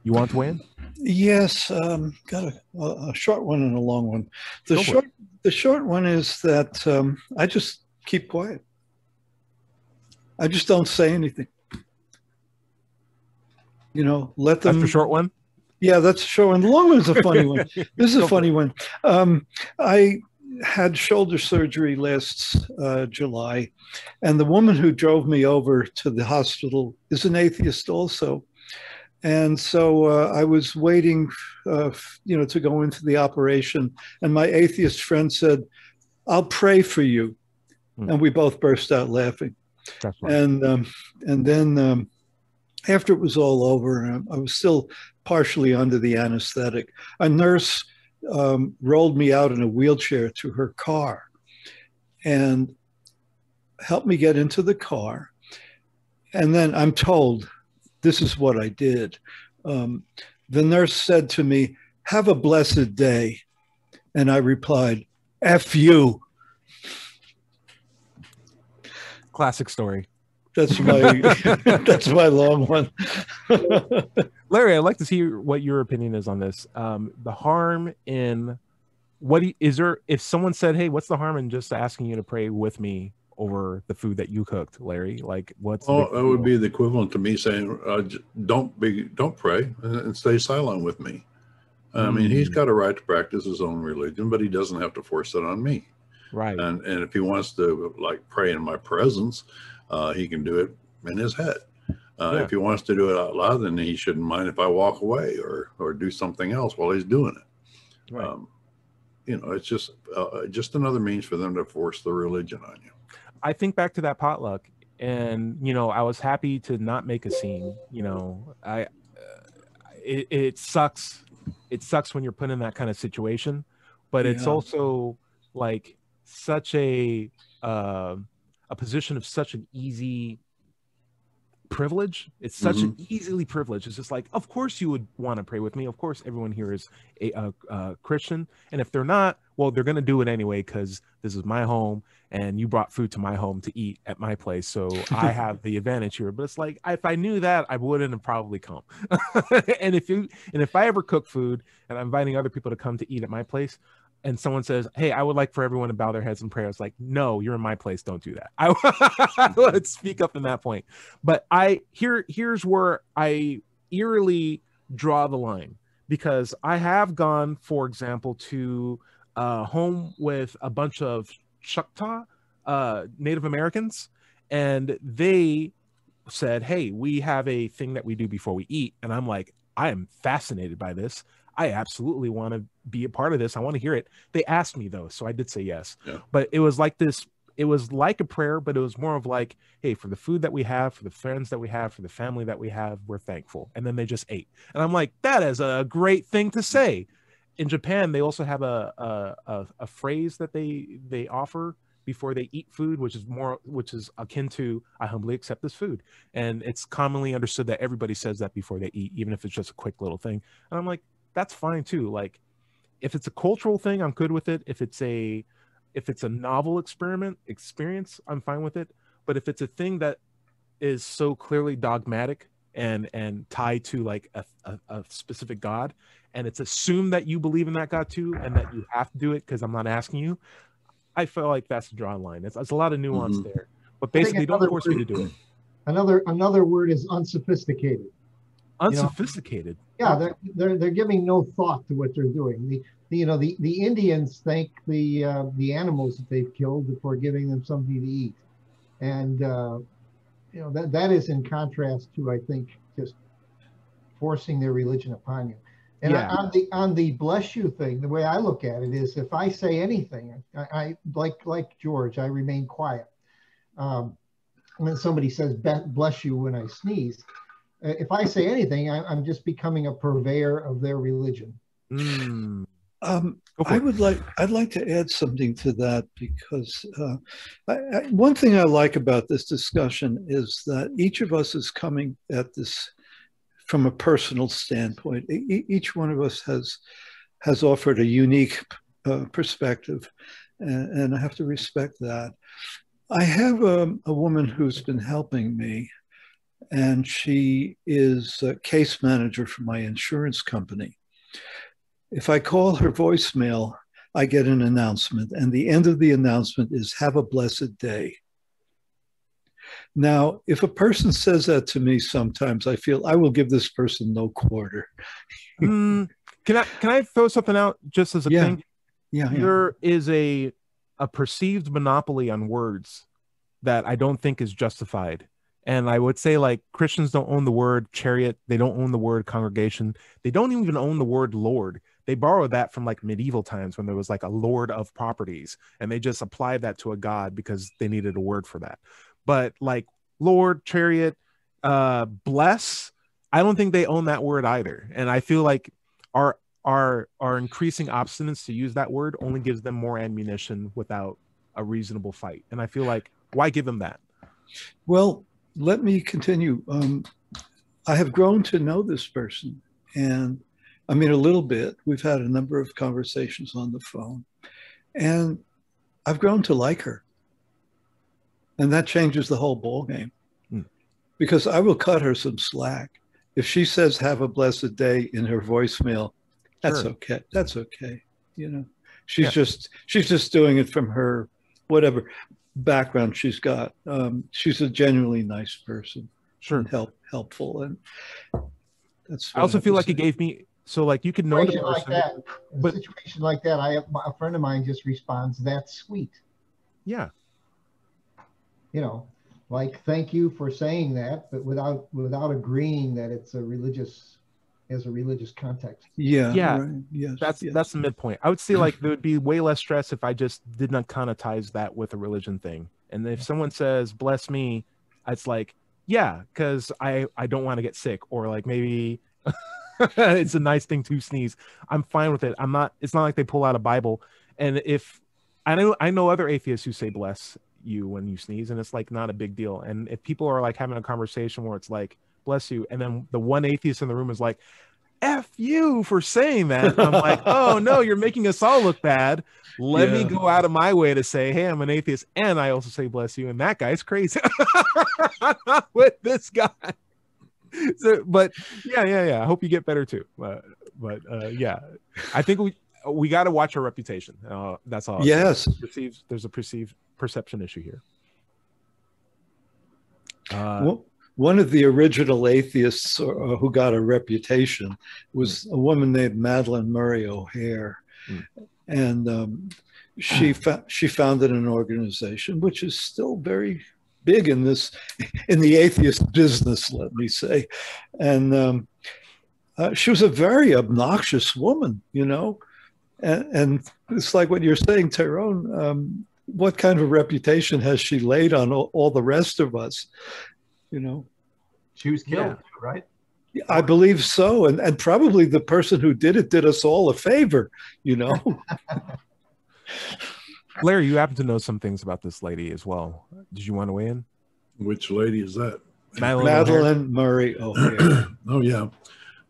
you want to win? Yes, um, got a, a short one and a long one. The Go short, the short one is that um, I just keep quiet. I just don't say anything. You know, let them. That's a short one. Yeah, that's a short one. The long one's a funny one. This is a funny one. Um, I. had shoulder surgery last uh, July, and the woman who drove me over to the hospital is an atheist also, And so uh, I was waiting, uh, you know, to go into the operation. And my atheist friend said, "I'll pray for you." Mm. And we both burst out laughing. That's right. And, um, and then um, after it was all over, I was still partially under the anesthetic. A nurse um, rolled me out in a wheelchair to her car and helped me get into the car. And then I'm told, this is what I did. Um, the nurse said to me, "Have a blessed day." And I replied, "F you." Classic story. That's my that's my long one. Larry, I'd like to see what your opinion is on this. Um, the harm in what do you, is there? If someone said, "Hey, what's the harm in just asking you to pray with me over the food that you cooked, Larry?" Like, what's oh, that would be the equivalent to me saying, uh, "Don't be, don't pray, and, and stay silent with me." Mm. I mean, he's got a right to practice his own religion, but he doesn't have to force it on me. Right. And and if he wants to like pray in my presence, uh, he can do it in his head. Uh, yeah. If he wants to do it out loud, then he shouldn't mind if I walk away or or do something else while he's doing it. Right. Um, you know, it's just uh, just another means for them to force the religion on you. I think back to that potluck, and you know, I was happy to not make a scene. You know, I uh, it, it sucks. It sucks when you're put in that kind of situation, but yeah. It's also like such a uh, a position of such an easy privilege. It's such mm-hmm. an easily privilege. It's just like, of course you would want to pray with me. Of course, everyone here is a, a, a Christian, and if they're not, well, they're going to do it anyway because this is my home, and you brought food to my home to eat at my place, so I have the advantage here. But it's like, if I knew that, I wouldn't have probably come. and if you and if I ever cook food and I'm inviting other people to come to eat at my place, and someone says, "Hey, I would like for everyone to bow their heads in prayer," it's like, no, you're in my place. Don't do that. I, I would speak up in that point. But I here here's where I eerily draw the line, because I have gone, for example, to uh, home with a bunch of Choctaw uh, Native Americans, and they said, "Hey, we have a thing that we do before we eat," and I'm like, I am fascinated by this. I absolutely want to be a part of this. I want to hear it. They asked me though, so I did say yes. Yeah. But it was like this, it was like a prayer, but it was more of like, hey, for the food that we have, for the friends that we have, for the family that we have, we're thankful. And then they just ate. And I'm like, that is a great thing to say. In Japan, they also have a a, a, a phrase that they, they offer before they eat food, which is more, which is akin to, "I humbly accept this food." And it's commonly understood that everybody says that before they eat, even if it's just a quick little thing. And I'm like, that's fine too. Like, if it's a cultural thing, I'm good with it. If it's a, if it's a novel experiment experience, I'm fine with it. But if it's a thing that is so clearly dogmatic and and tied to like a, a, a specific God, and it's assumed that you believe in that God too, and that you have to do it because I'm not asking you, I feel like that's the draw line. It's, it's a lot of nuance mm-hmm. there. But basically, don't force me to do it. Another another word is unsophisticated. Unsophisticated. You know, yeah, they're, they're they're giving no thought to what they're doing. The, the you know the the Indians thank the uh, the animals that they've killed before giving them something to eat, and uh, you know that that is in contrast to, I think, just forcing their religion upon you. And yeah. I, on the on the bless you thing, the way I look at it is, if I say anything, I, I like like George, I remain quiet. Um, when somebody says bless you when I sneeze, if I say anything, I, I'm just becoming a purveyor of their religion. Mm. Um, I would like, I'd like to add something to that, because uh, I, I, one thing I like about this discussion is that each of us is coming at this from a personal standpoint. E- each one of us has, has offered a unique uh, perspective, and, and I have to respect that. I have a, a woman who's been helping me, and she is a case manager for my insurance company. If I call her voicemail, I get an announcement, and the end of the announcement is, "Have a blessed day." Now, if a person says that to me sometimes, I feel I will give this person no quarter. mm, can I can I throw something out just as a yeah. thing? Yeah, yeah. There is a, a perceived monopoly on words that I don't think is justified. And I would say, like, Christians don't own the word chariot. They don't own the word congregation. They don't even own the word Lord. They borrowed that from like medieval times when there was like a lord of properties, and they just applied that to a god because they needed a word for that. But like Lord, chariot, uh, bless, I don't think they own that word either. And I feel like our our our increasing obstinance to use that word only gives them more ammunition without a reasonable fight. And I feel like, why give them that? Well, let me continue. Um, I have grown to know this person, and I mean, a little bit. We've had a number of conversations on the phone, and I've grown to like her. And that changes the whole ball game, mm. because I will cut her some slack. If she says, have a blessed day in her voicemail, that's sure. okay. That's okay. You know, she's yeah. just, she's just doing it from her, whatever background she's got. Um, she's a genuinely nice person. Sure. And help, helpful. And that's, I also I feel like say. it gave me, So like you could know the person, like that, but in a situation like that, I have, a friend of mine just responds, "That's sweet." Yeah. You know, like, thank you for saying that, but without without agreeing that it's a religious, as a religious context. Yeah. Yeah. Right. Yes, that's yes. that's the midpoint. I would say like there would be way less stress if I just did not connotize that with a religion thing. And if someone says, "Bless me," it's like, yeah, because I I don't want to get sick, or like maybe. It's a nice thing to sneeze. I'm fine with it. I'm not, it's not like they pull out a Bible. And if I know, I know other atheists who say, bless you when you sneeze, and it's like not a big deal. And if people are like having a conversation where it's like, bless you, and then the one atheist in the room is like, F you for saying that. I'm like, oh no, you're making us all look bad. Let yeah. me go out of my way to say, hey, I'm an atheist. And I also say, bless you. And that guy's crazy. I'm not with this guy. So, but yeah, yeah, yeah. I hope you get better too. Uh, but uh, yeah, I think we we got to watch our reputation. Uh, that's all. Yes, perceived, there's a perceived perception issue here. Uh, well, one of the original atheists uh, who got a reputation was a woman named Madalyn Murray O'Hair, mm. and um, she fa she founded an organization which is still very big in this, in the atheist business, let me say. And um, uh, she was a very obnoxious woman, you know, and, and it's like what you're saying, Tyrone, um, what kind of a reputation has she laid on all, all the rest of us, you know? She was killed, yeah. right? I believe so. And, and probably the person who did it did us all a favor, you know? Larry, you happen to know some things about this lady as well. Did you want to weigh in? Which lady is that? Madalyn, Madalyn Murray O'Hair. Oh, yeah.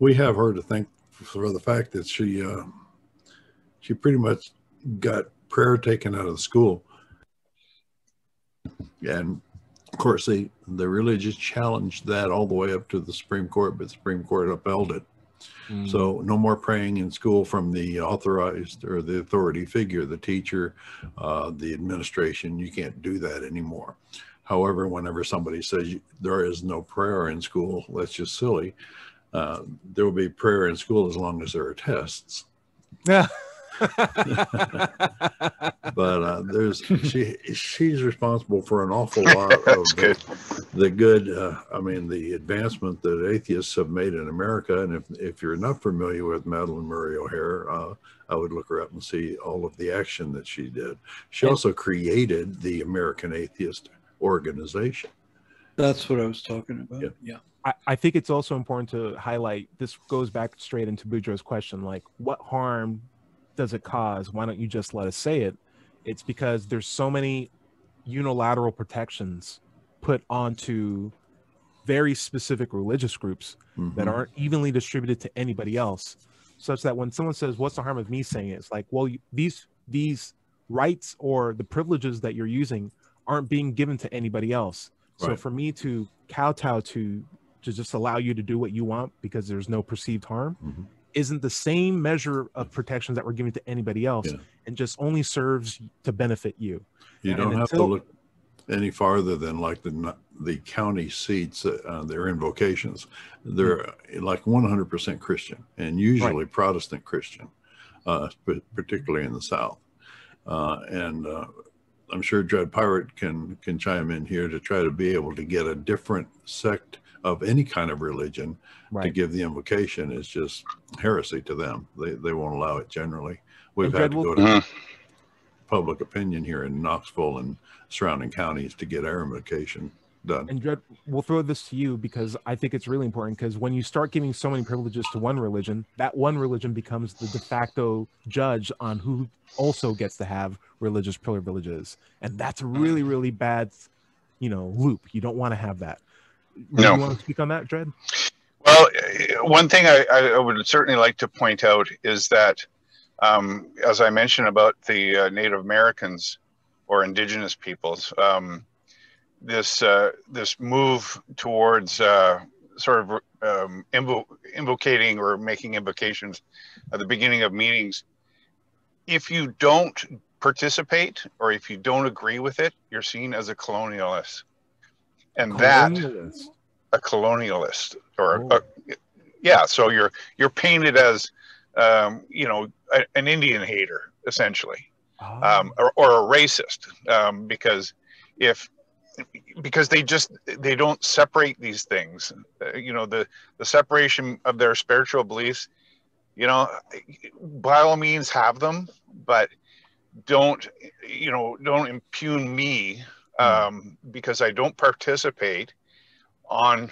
We have her to thank for the fact that she uh, she pretty much got prayer taken out of the school. And, of course, the, the religious challenged that all the way up to the Supreme Court, but the Supreme Court upheld it. Mm. So no more praying in school from the authorized or the authority figure, the teacher, uh, the administration. You can't do that anymore. However, whenever somebody says there is no prayer in school, that's just silly. Uh, there will be prayer in school as long as there are tests. Yeah. But uh, there's she she's responsible for an awful lot of good. The, the good uh, I mean the advancement that atheists have made in America. And if, if you're not familiar with Madalyn Murray O'Hair, uh, I would look her up and see all of the action that she did. She also created the American Atheist organization. That's what I was talking about. Yeah, yeah. I, I think it's also important to highlight, this goes back straight into Boudreaux's question, like, what harm does it cause? Why don't you just let us say it? It's because there's so many unilateral protections put onto very specific religious groups mm-hmm. that aren't evenly distributed to anybody else, such that when someone says, what's the harm of me saying it? It's like, well, you, these these rights or the privileges that you're using aren't being given to anybody else. Right. So for me to kowtow to to just allow you to do what you want because there's no perceived harm mm-hmm. isn't the same measure of protections that we're giving to anybody else, yeah. and just only serves to benefit you. You and don't have until... to look any farther than like the the county seats, uh, their invocations. They're mm-hmm. like one hundred percent Christian, and usually right. Protestant Christian, uh, particularly in the South. Uh, and uh, I'm sure Dread Pirate can can chime in here, to try to be able to get a different sect of any kind of religion right. to give the invocation is just heresy to them. They, they won't allow it generally. We've had to go to public opinion here in Knoxville and surrounding counties to get our invocation done. And Dread, we'll throw this to you because I think it's really important, because when you start giving so many privileges to one religion, that one religion becomes the de facto judge on who also gets to have religious privileges. And that's a really, really bad, you know, loop. You don't want to have that. No. You want to speak on that, Dread? Well, one thing I, I would certainly like to point out is that, um, as I mentioned about the uh, Native Americans or indigenous peoples, um, this uh, this move towards uh, sort of um, invo invocating or making invocations at the beginning of meetings, if you don't participate or if you don't agree with it, you're seen as a colonialist. And colonialist. that, a colonialist, or a, yeah, so you're you're painted as, um, you know, a, an Indian hater essentially, oh. um, or, or a racist, um, because if because they just they don't separate these things, uh, you know, the the separation of their spiritual beliefs, you know, by all means have them, but don't you know don't impugn me. Um, because I don't participate on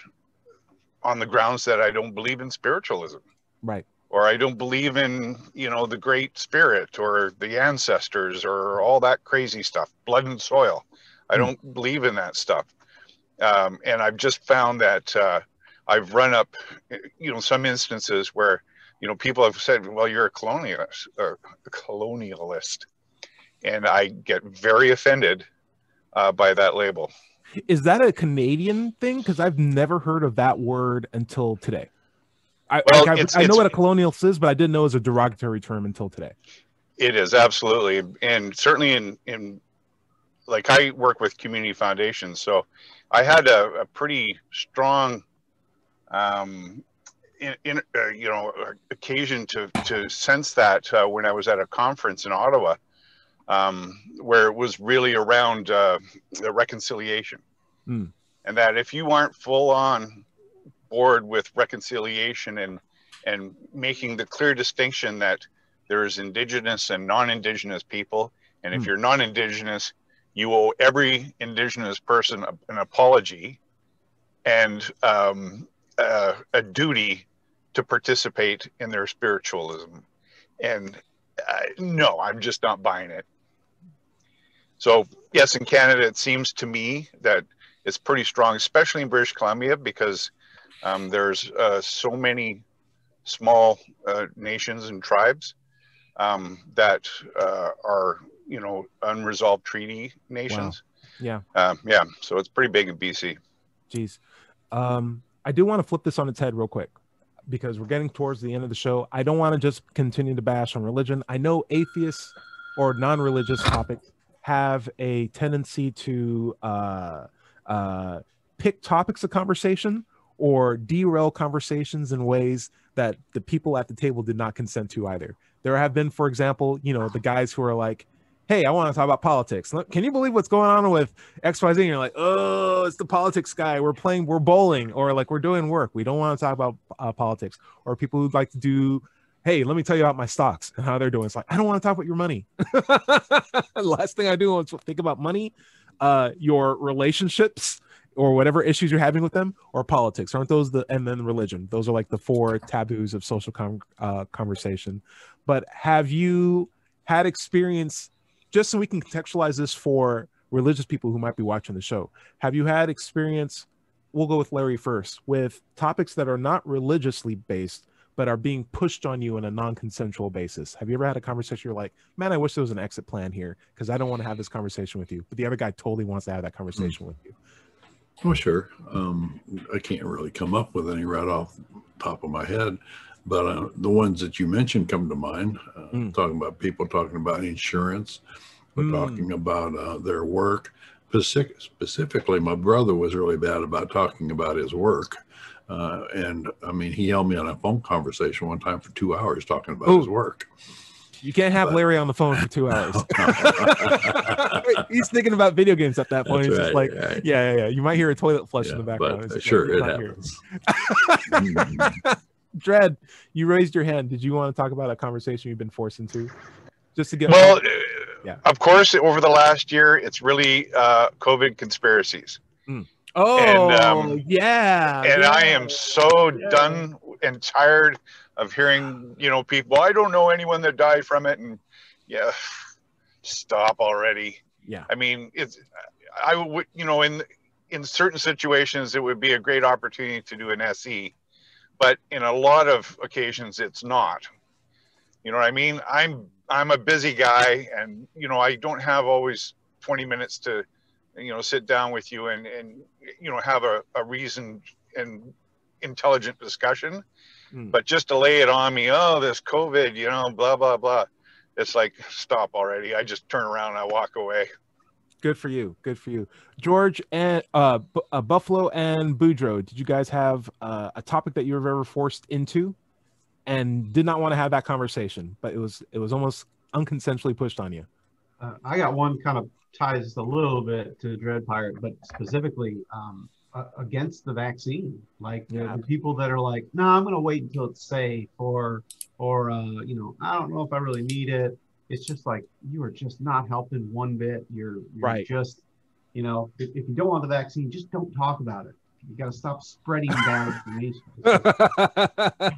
on the grounds that I don't believe in spiritualism, right? Or I don't believe in you know the Great Spirit or the ancestors or all that crazy stuff, blood and soil. I don't mm. believe in that stuff, um, and I've just found that uh, I've run up you know some instances where you know people have said, "Well, you're a colonialist," or a colonialist, and I get very offended. Uh, by that label. Is that a Canadian thing? Because I've never heard of that word until today. I, well, like it's, I, I know what a colonialist is, but I didn't know it was a derogatory term until today. It is, absolutely. And certainly in, in like I work with community foundations, so I had a, a pretty strong, um, in, in, uh, you know, occasion to, to sense that uh, when I was at a conference in Ottawa. Um, where it was really around uh, the reconciliation, mm. and that if you aren't full on board with reconciliation and and making the clear distinction that there is indigenous and non-indigenous people, and mm. if you're non-indigenous, you owe every indigenous person a, an apology and um, a, a duty to participate in their spiritualism, and uh, no, I'm just not buying it. So yes, in Canada, it seems to me that it's pretty strong, especially in British Columbia, because um, there's uh, so many small uh, nations and tribes um, that uh, are, you know, unresolved treaty nations. Wow. Yeah. Um, yeah. So it's pretty big in B C. Jeez. Um, I do want to flip this on its head real quick, because we're getting towards the end of the show. I don't want to just continue to bash on religion. I know atheists or non-religious topics have a tendency to uh, uh, pick topics of conversation or derail conversations in ways that the people at the table did not consent to either. There have been, for example, you know, the guys who are like, hey, I want to talk about politics. Can you believe what's going on with X Y Z? And you're like, oh, it's the politics guy. We're playing, we're bowling, or like we're doing work. We don't want to talk about uh, politics. Or people who'd like to do, hey, let me tell you about my stocks and how they're doing. It's like, I don't want to talk about your money. Last thing I do is think about money, uh, your relationships, or whatever issues you're having with them, or politics. Aren't those the, and then religion. Those are like the four taboos of social con uh, conversation. But have you had experience, just so we can contextualize this for religious people who might be watching the show, have you had experience, we'll go with Larry first, with topics that are not religiously based, but are being pushed on you on a non-consensual basis? Have you ever had a conversation you're like, man, I wish there was an exit plan here because I don't want to have this conversation with you, but the other guy totally wants to have that conversation mm. with you? Well, sure. Um, I can't really come up with any right off the top of my head, but uh, the ones that you mentioned come to mind. Uh, mm. Talking about people talking about insurance, mm. talking about uh, their work. Specific, specifically, my brother was really bad about talking about his work. Uh, and I mean, he held me on a phone conversation one time for two hours talking about Ooh. his work. You can't have Larry on the phone for two hours. He's thinking about video games at that point. That's He's right, just like, right. yeah, yeah, yeah. You might hear a toilet flush yeah, in the background. But, uh, sure, it happens. Dredd, you raised your hand. Did you want to talk about a conversation you've been forced into? Just to get well, yeah. Of course, over the last year, it's really uh, COVID conspiracies. Mm. Oh, and, um, yeah. And yeah. I am so yeah. done and tired of hearing, you know, people, I don't know anyone that died from it. And yeah, stop already. Yeah. I mean, it's, I would, you know, in, in certain situations, it would be a great opportunity to do an S E, but in a lot of occasions, it's not. You know what I mean? I'm, I'm a busy guy, and, you know, I don't have always twenty minutes to, you know, sit down with you and, and you know, have a, a reasoned and intelligent discussion. Mm. But just to lay it on me, oh, this COVID, you know, blah, blah, blah. It's like, stop already. I just turn around and I walk away. Good for you. Good for you. George and uh, B uh, Buffalo and Boudreaux, did you guys have uh, a topic that you were ever forced into and did not want to have that conversation, but it was it was almost unconsensually pushed on you? Uh, I got one kind of ties a little bit to Dread Pirate, but specifically um, uh, against the vaccine. Like yeah. the people that are like, no, nah, I'm going to wait until it's safe, or, or uh, you know, I don't know if I really need it. It's just like, you are just not helping one bit. You're, you're right. just, you know, if, if you don't want the vaccine, just don't talk about it. You got to stop spreading bad information.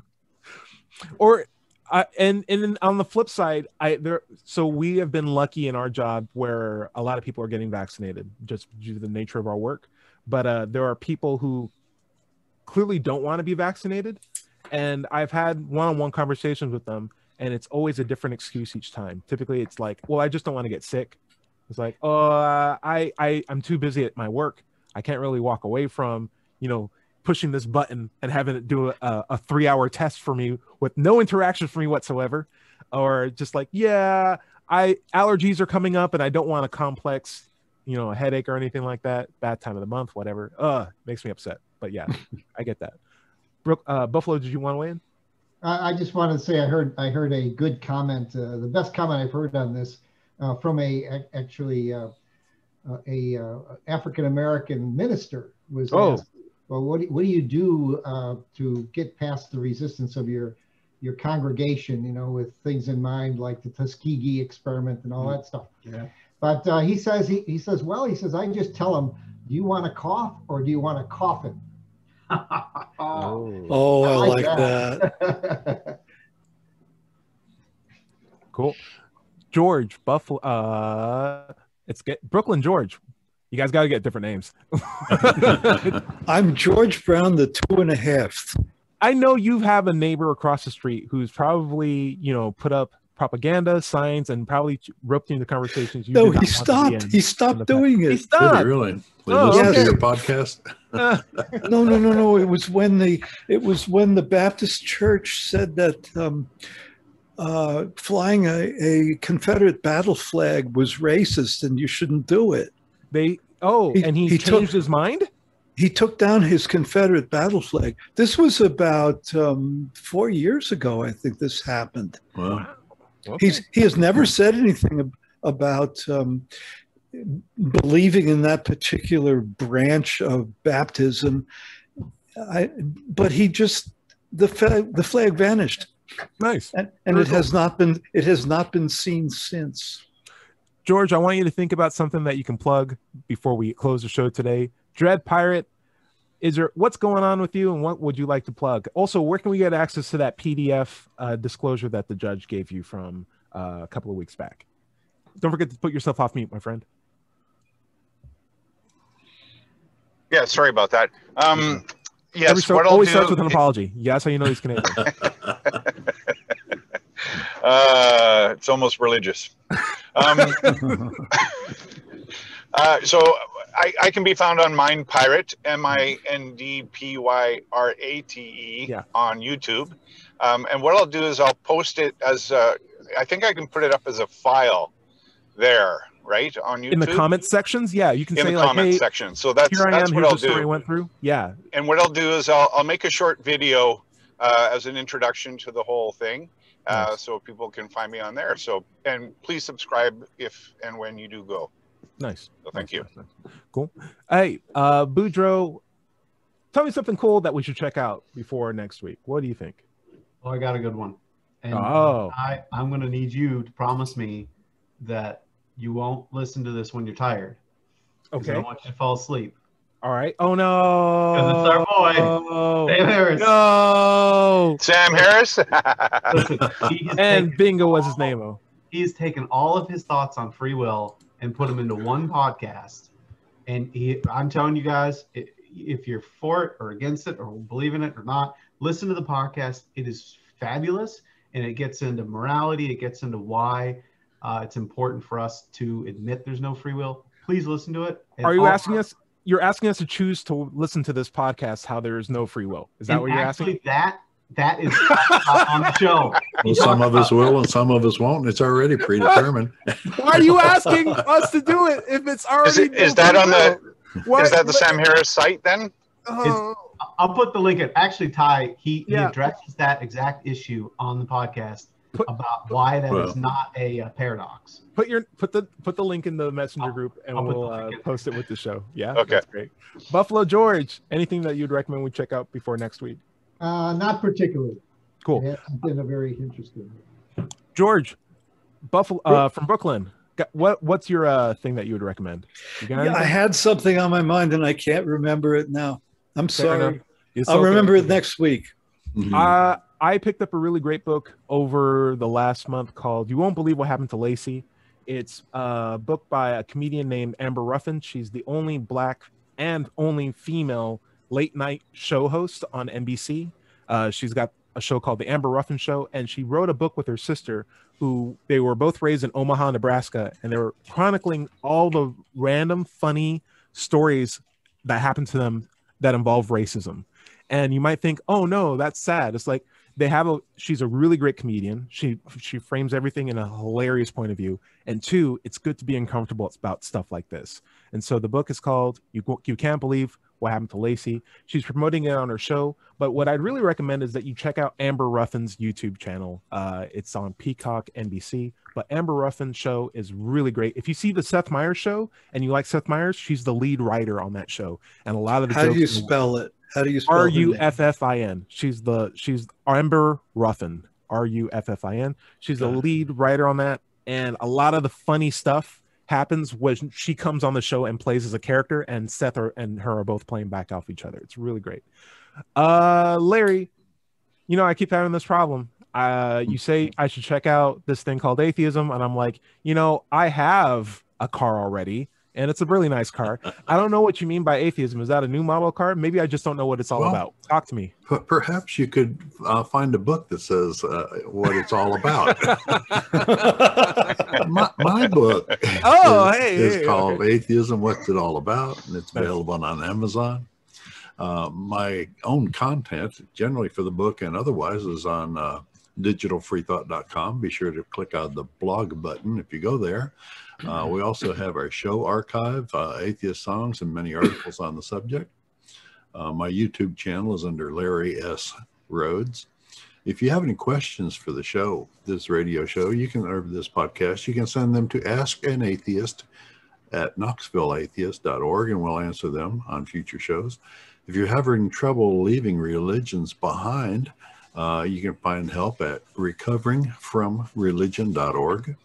Or, I, and and then on the flip side, I there. So we have been lucky in our job where a lot of people are getting vaccinated just due to the nature of our work. But uh, there are people who clearly don't want to be vaccinated, and I've had one-on-one conversations with them, and it's always a different excuse each time. Typically, it's like, "Well, I just don't want to get sick." It's like, "Oh, uh, I I I'm too busy at my work. I can't really walk away from, you know, pushing this button and having it do a, a three hour test for me with no interaction for me whatsoever." Or just like, yeah, I allergies are coming up and I don't want a complex, you know, a headache or anything like that. Bad time of the month, whatever. Uh, makes me upset. But yeah, I get that. Brooke, uh, Buffalo, did you want to weigh in? I just wanted to say, I heard, I heard a good comment, uh, the best comment I've heard on this uh, from a, actually uh, a uh, African-American minister was oh. asked, well, what do, what do you do uh, to get past the resistance of your your congregation, you know, with things in mind like the Tuskegee experiment and all that stuff? Yeah. But uh, he says, he, he says, well, he says, I just tell them, do you want to cough or do you want to cough it? oh. oh, I like, I like that. that. Cool. George, Buffalo, uh, it's get, Brooklyn, George. You guys got to get different names. I'm George Brown, the two and a half. I know you have a neighbor across the street who's probably, you know, put up propaganda, signs, and probably roped into conversations. You no, he stopped. He stopped doing it. He stopped. Did he really? Did oh, listen okay. to your podcast? Uh, no, no, no, no. It was when the it was when the Baptist Church said that um, uh, flying a, a Confederate battle flag was racist and you shouldn't do it. They oh, he, and he, he changed took, his mind? He took down his Confederate battle flag. This was about um, four years ago, I think this happened. Wow. Okay. He's, he has never said anything about um, believing in that particular branch of baptism, I, but he just, the, the flag vanished. Nice. And, and it has not been, it has not been seen since. George, I want you to think about something that you can plug before we close the show today. Dread Pirate, is there, what's going on with you and what would you like to plug? Also, where can we get access to that P D F uh, disclosure that the judge gave you from uh, a couple of weeks back? Don't forget to put yourself off mute, my friend. Yeah, sorry about that. Um, yes, Every so, what always I'll do starts with an apology. Yeah, that's how you know he's Canadian. uh, it's almost religious. Um, uh, so I, I can be found on MindPirate, M I N D P Y R A T E, yeah. on YouTube. Um, and what I'll do is I'll post it as, a, I think I can put it up as a file there, right, on YouTube? In the comment sections? Yeah, you can in say the like, comment hey, section. So that's, here I that's am, what I'll do. Story went through. Yeah. And what I'll do is I'll, I'll make a short video uh, as an introduction to the whole thing. Uh, nice. So people can find me on there. So, and please subscribe if and when you do go. Nice. So thank nice, you. Nice, nice. Cool. Hey, uh, Boudreaux, tell me something cool that we should check out before next week. What do you think? Oh, I got a good one. And oh. I, I'm going to need you to promise me that you won't listen to this when you're tired. Okay. I don't want you to fall asleep. All right. Oh, no. Because it's our boy, oh, Sam Harris. No. Sam Harris? Listen, and Bingo was his name. Oh. He's taken all of his thoughts on free will and put them into one podcast. And he, I'm telling you guys, if you're for it or against it or believe in it or not, listen to the podcast. It is fabulous. And it gets into morality. It gets into why uh, it's important for us to admit there's no free will. Please listen to it. Are you asking us? You're asking us to choose to listen to this podcast how there is no free will. Is that and what you're actually, asking? That that is uh, on the show. Well, some of us will and some of us won't. It's already predetermined. Why are you asking us to do it if it's already? Is, it, is that on the? What? Is that the Sam Harris site then? Uh, I'll put the link in. Actually, Ty he, yeah. he addresses that exact issue on the podcast. Put, about why that well, is not a, a paradox. Put your put the put the link in the messenger group, and I'll we'll uh, post it with the show. Yeah, okay, that's great. Buffalo George, anything that you'd recommend we check out before next week? Uh, not particularly. Cool. It hasn't been a very interesting one. George, Buffalo uh, from Brooklyn. What what's your uh, thing that you would recommend? You got yeah, I had something on my mind and I can't remember it now. I'm sorry. I'll okay. remember it next week. Mm-hmm. Uh, I picked up a really great book over the last month called You Won't Believe What Happened to Lacey. It's a book by a comedian named Amber Ruffin. She's the only black and only female late night show host on N B C. Uh, she's got a show called The Amber Ruffin Show, and she wrote a book with her sister who they were both raised in Omaha, Nebraska, and they were chronicling all the random funny stories that happened to them that involve racism. And you might think, oh no, that's sad. It's like, They have a, she's a really great comedian. She she frames everything in a hilarious point of view. And two, it's good to be uncomfortable about stuff like this. And so the book is called You, you Can't Believe What Happened to Lacey. She's promoting it on her show. But what I'd really recommend is that you check out Amber Ruffin's YouTube channel. Uh, it's on Peacock, N B C. But Amber Ruffin's show is really great. If you see the Seth Meyers show and you like Seth Meyers, she's the lead writer on that show. And a lot of the How jokes do you spell it? How do you spell R U F F I N? She's the she's Amber Ruffin. R U F F I N. She's the lead writer on that, and a lot of the funny stuff happens when she comes on the show and plays as a character. And Seth are, and her are both playing back off each other. It's really great. Uh, Larry, you know I keep having this problem. Uh, you say I should check out this thing called atheism, and I'm like, you know, I have a car already. And it's a really nice car. I don't know what you mean by atheism. Is that a new model car? Maybe I just don't know what it's all well, about. Talk to me. Perhaps you could uh, find a book that says uh, what it's all about. my, my book oh, is, hey, is hey, called okay. Atheism, What's It All About? And it's available on Amazon. Uh, my own content, generally for the book and otherwise, is on uh, digital free thought dot com. Be sure to click on the blog button if you go there. Uh, we also have our show archive, uh, atheist songs, and many articles on the subject. Uh, my YouTube channel is under Larry S. Rhodes. If you have any questions for the show, this radio show, you can, or this podcast, you can send them to askanatheist at knoxville atheist dot org, and we'll answer them on future shows. If you're having trouble leaving religions behind, uh, you can find help at recovering from religion dot org.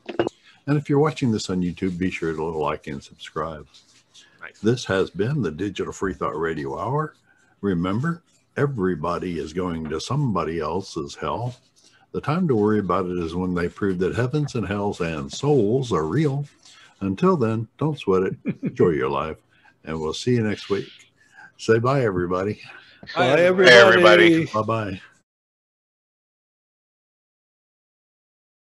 And if you're watching this on YouTube, be sure to like and subscribe. Nice. This has been the Digital Freethought Radio Hour. Remember, everybody is going to somebody else's hell. The time to worry about it is when they prove that heavens and hells and souls are real. Until then, don't sweat it. Enjoy your life. And we'll see you next week. Say bye, everybody. Bye, everybody. Bye, everybody. Bye-bye.